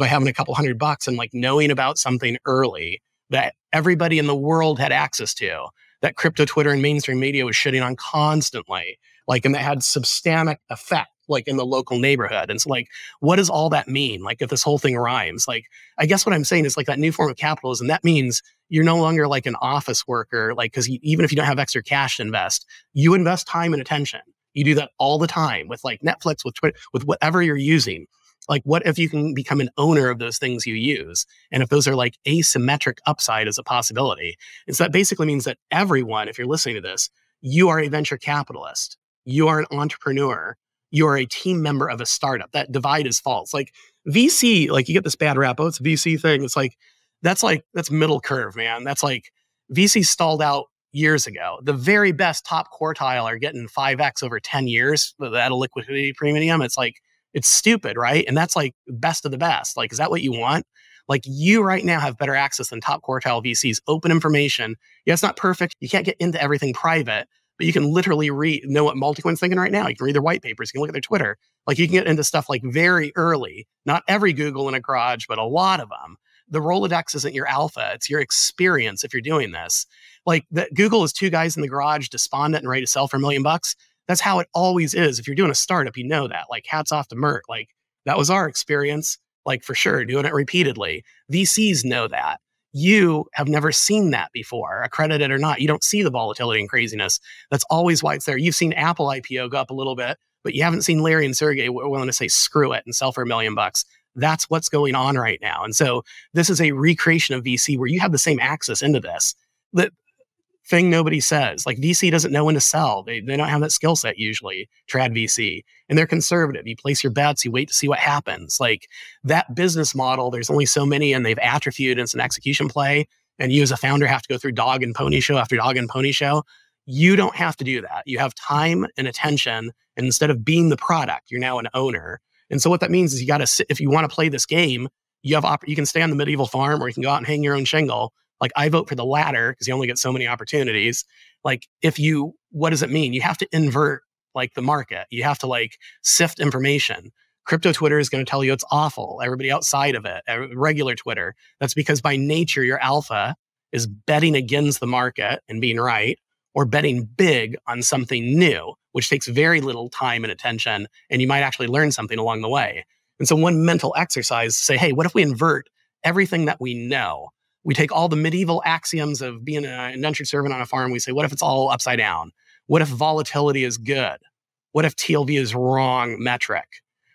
by having a couple $100 and like knowing about something early that everybody in the world had access to, that crypto Twitter and mainstream media was shitting on constantly, like, and that had substantive effect like in the local neighborhood. And so like, what does all that mean? Like if this whole thing rhymes, like, I guess what I'm saying is like that new form of capitalism, that means you're no longer like an office worker, like, cause even if you don't have extra cash to invest, you invest time and attention. You do that all the time with like Netflix, with Twitter, with whatever you're using. Like what if you can become an owner of those things you use? And if those are like asymmetric upside as a possibility. And so that basically means that everyone, if you're listening to this, you are a venture capitalist, you are an entrepreneur, you are a team member of a startup. That divide is false. Like VC, like you get this bad rap, oh, it's a VC thing. It's like, that's middle curve, man. That's like VC stalled out years ago. The very best top quartile are getting 5X over 10 years at a liquidity premium. It's like, it's stupid, right? And that's like best of the best. Like, is that what you want? Like you right now have better access than top quartile VCs, open information. Yeah, it's not perfect. You can't get into everything private, but you can literally know what Multicoin's thinking right now. You can read their white papers. You can look at their Twitter. Like you can get into stuff like very early, not every Google in a garage, but a lot of them. The Rolodex isn't your alpha. It's your experience if you're doing this. Like that Google is two guys in the garage, despondent and ready to sell for $1 million. That's how it always is. If you're doing a startup, you know that. Like hats off to Merck. Like that was our experience, like for sure, doing it repeatedly. VCs know that. You have never seen that before, accredited or not. You don't see the volatility and craziness. That's always why it's there. You've seen Apple IPO go up a little bit, but you haven't seen Larry and Sergey willing to say, screw it and sell for $1 million. That's what's going on right now. And so this is a recreation of VC where you have the same access into this. The thing nobody says, like VC doesn't know when to sell. They don't have that skill set usually, trad VC, and they're conservative. You place your bets, you wait to see what happens. Like that business model, there's only so many and they've atrophied and it's an execution play. And you as a founder have to go through dog and pony show after dog and pony show. You don't have to do that. You have time and attention. And instead of being the product, you're now an owner. And so what that means is you got to sit, if you want to play this game, you can stay on the medieval farm or you can go out and hang your own shingle. Like I vote for the latter because you only get so many opportunities. Like what does it mean? You have to invert like the market. You have to like sift information. Crypto Twitter is going to tell you it's awful. Everybody outside of it, regular Twitter. That's because by nature, your alpha is betting against the market and being right, or betting big on something new, which takes very little time and attention, and you might actually learn something along the way. And so one mental exercise, say, hey, what if we invert everything that we know? We take all the medieval axioms of being an indentured servant on a farm, we say, what if it's all upside down? What if volatility is good? What if TLV is wrong metric?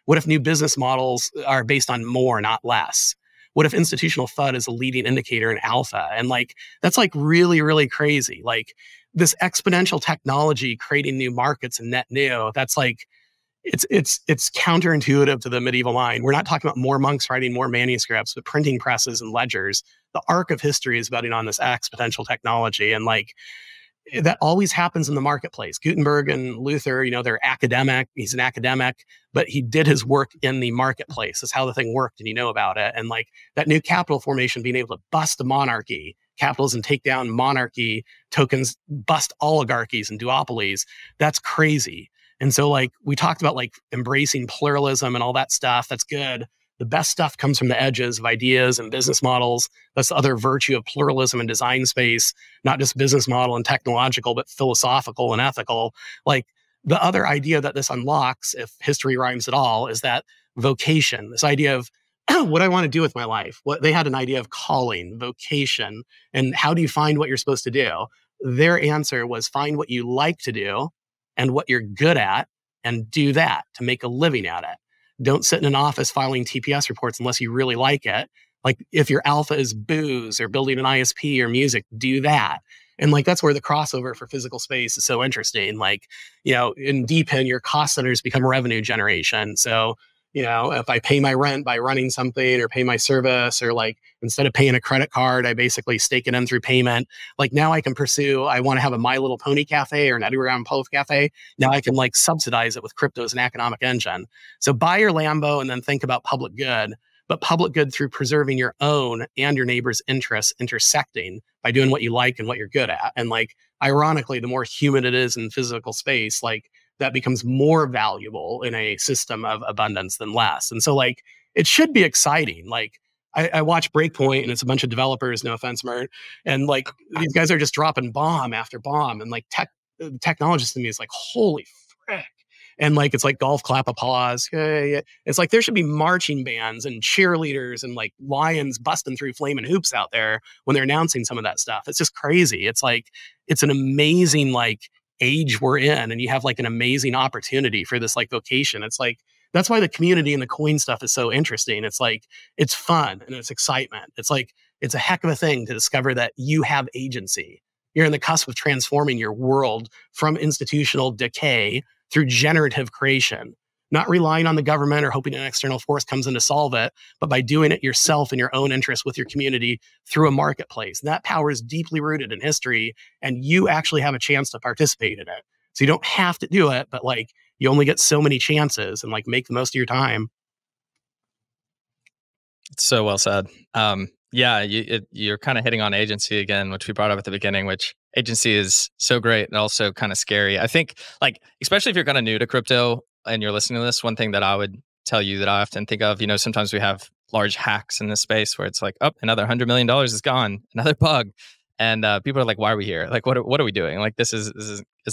What if new business models are based on more, not less? What if institutional FUD is a leading indicator in alpha? And like, that's like really, really crazy. Like, this exponential technology creating new markets and net new, that's like, it's counterintuitive to the medieval mind. We're not talking about more monks writing more manuscripts, but printing presses and ledgers. The arc of history is betting on this exponential technology. And like, that always happens in the marketplace. Gutenberg and Luther, you know, they're academic. He's an academic, but he did his work in the marketplace. That's how the thing worked, and you know about it. And like that new capital formation, being able to bust the monarchy, capitalism take down monarchy, tokens bust oligarchies and duopolies. That's crazy. And so like we talked about like embracing pluralism and all that stuff. That's good. The best stuff comes from the edges of ideas and business models. That's the other virtue of pluralism and design space, not just business model and technological, but philosophical and ethical. Like the other idea that this unlocks, if history rhymes at all, is that vocation, this idea of what I want to do with my life. What they had an idea of calling, vocation, and how do you find what you're supposed to do? Their answer was find what you like to do and what you're good at and do that to make a living at it. Don't sit in an office filing TPS reports unless you really like it. Like if your alpha is booze or building an ISP or music, do that. And like, that's where the crossover for physical space is so interesting. Like, you know, in DePIN, your cost centers become revenue generation. So you know, if I pay my rent by running something or pay my service, or like instead of paying a credit card, I basically stake it in through payment. Like now I can pursue, I want to have a My Little Pony cafe or an Edward Allan Poe cafe. Now I can like subsidize it with crypto as an economic engine. So buy your Lambo and then think about public good, but public good through preserving your own and your neighbor's interests intersecting by doing what you like and what you're good at. And like, ironically, the more human it is in physical space, like that becomes more valuable in a system of abundance than less. And so like, it should be exciting. Like I watch Breakpoint and it's a bunch of developers, no offense, Mert. And like, these guys are just dropping bomb after bomb. And like the technologist in me is like, holy frick. And like, it's like golf clap applause. It's like, there should be marching bands and cheerleaders and like lions busting through flaming hoops out there when they're announcing some of that stuff. It's just crazy. It's like, it's an amazing like age we're in, and you have like an amazing opportunity for this like vocation. It's like, that's why the community and the coin stuff is so interesting. It's like, it's fun and it's excitement. It's like, it's a heck of a thing to discover that you have agency. You're on the cusp of transforming your world from institutional decay through generative creation, not relying on the government or hoping an external force comes in to solve it, but by doing it yourself in your own interest with your community through a marketplace. That power is deeply rooted in history, and you actually have a chance to participate in it. So you don't have to do it, but like you only get so many chances, and like make the most of your time. It's so well said. Yeah, you're kind of hitting on agency again, which we brought up at the beginning, which agency is so great and also kind of scary. I think like, especially if you're kind of new to crypto and you're listening to this, one thing that I would tell you that I often think of, you know, sometimes we have large hacks in this space where it's like, oh, another $100 million is gone, another bug. And people are like, why are we here? Like, what are we doing? Like, this is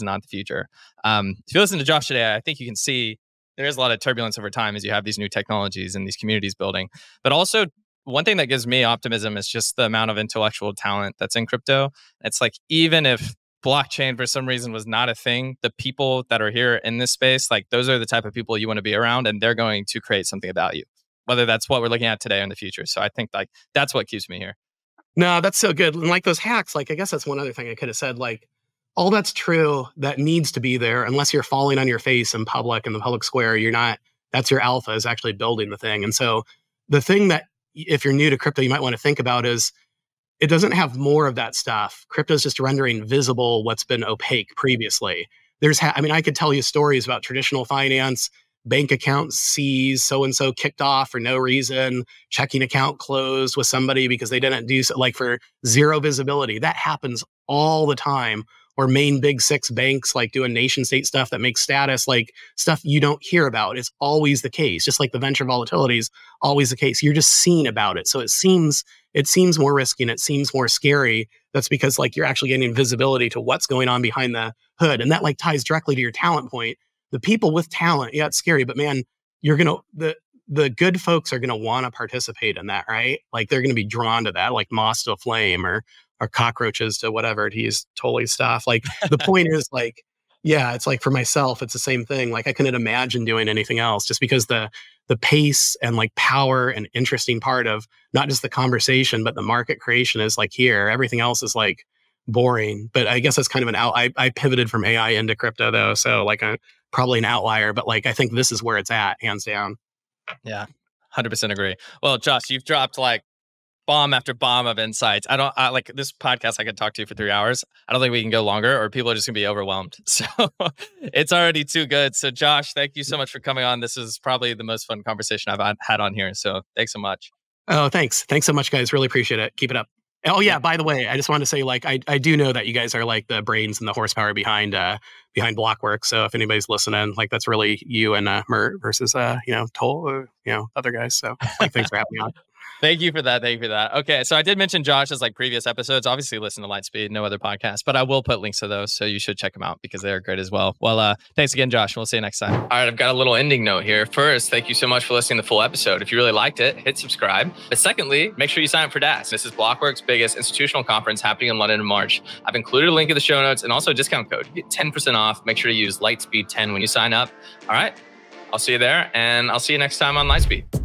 not the future. If you listen to Josh today, I think you can see there is a lot of turbulence over time as you have these new technologies and these communities building, but also one thing that gives me optimism is just the amount of intellectual talent that's in crypto. It's like, even if blockchain for some reason was not a thing, the people that are here in this space, like those are the type of people you want to be around, and they're going to create something about you, whether that's what we're looking at today or in the future. So I think like that's what keeps me here. No, that's so good. And like those hacks, like I guess that's one other thing I could have said, like all that's true that needs to be there unless you're falling on your face in public, in the public square. You're not, that's your alpha is actually building the thing. And so the thing that if you're new to crypto, you might want to think about is it doesn't have more of that stuff. Crypto is just rendering visible what's been opaque previously. There's, I mean, I could tell you stories about traditional finance, bank account seized, so-and-so kicked off for no reason, checking account closed with somebody because they didn't do so, like for zero visibility. That happens all the time. Or main big six banks like doing nation state stuff that makes status, like stuff you don't hear about. It's always the case. Just like the venture volatility is always the case. You're just seeing about it. So it seems more risky and it seems more scary. That's because like you're actually getting visibility to what's going on behind the hood. And that like ties directly to your talent point. The people with talent, yeah, it's scary, but man, you're gonna the good folks are gonna wanna participate in that, right? Like they're gonna be drawn to that, like moss to a flame or cockroaches to whatever. He's totally stuff. Like the point is like, yeah, it's like for myself, it's the same thing. Like I couldn't imagine doing anything else just because the pace and like power and interesting part of not just the conversation, but the market creation is like here. Everything else is like boring, but I guess that's kind of an out. I pivoted from AI into crypto though. So like I'm probably an outlier, but like, I think this is where it's at hands down. Yeah. 100% agree. Well, Josh, you've dropped like bomb after bomb of insights. I like this podcast. I could talk to you for 3 hours. I don't think we can go longer or people are just gonna be overwhelmed. So it's already too good. So Josh, thank you so much for coming on. This is probably the most fun conversation I've had on here. So thanks so much. Oh, thanks. Thanks so much, guys. Really appreciate it. Keep it up. Oh yeah. By the way, I just wanted to say, like, I do know that you guys are like the brains and the horsepower behind Blockwork. So if anybody's listening, like that's really you and Mert versus, other guys. So like, thanks for having me on. Thank you for that. Thank you for that. Okay. So I did mention Josh's like previous episodes, obviously listen to Lightspeed, no other podcasts, but I will put links to those. So you should check them out because they're great as well. Well, thanks again, Josh. We'll see you next time. All right. I've got a little ending note here. First, thank you so much for listening to the full episode. If you really liked it, hit subscribe. But secondly, make sure you sign up for DAS. This is Blockwork's biggest institutional conference happening in London in March. I've included a link in the show notes and also a discount code. You get 10% off. Make sure to use Lightspeed 10 when you sign up. All right. I'll see you there and I'll see you next time on Lightspeed.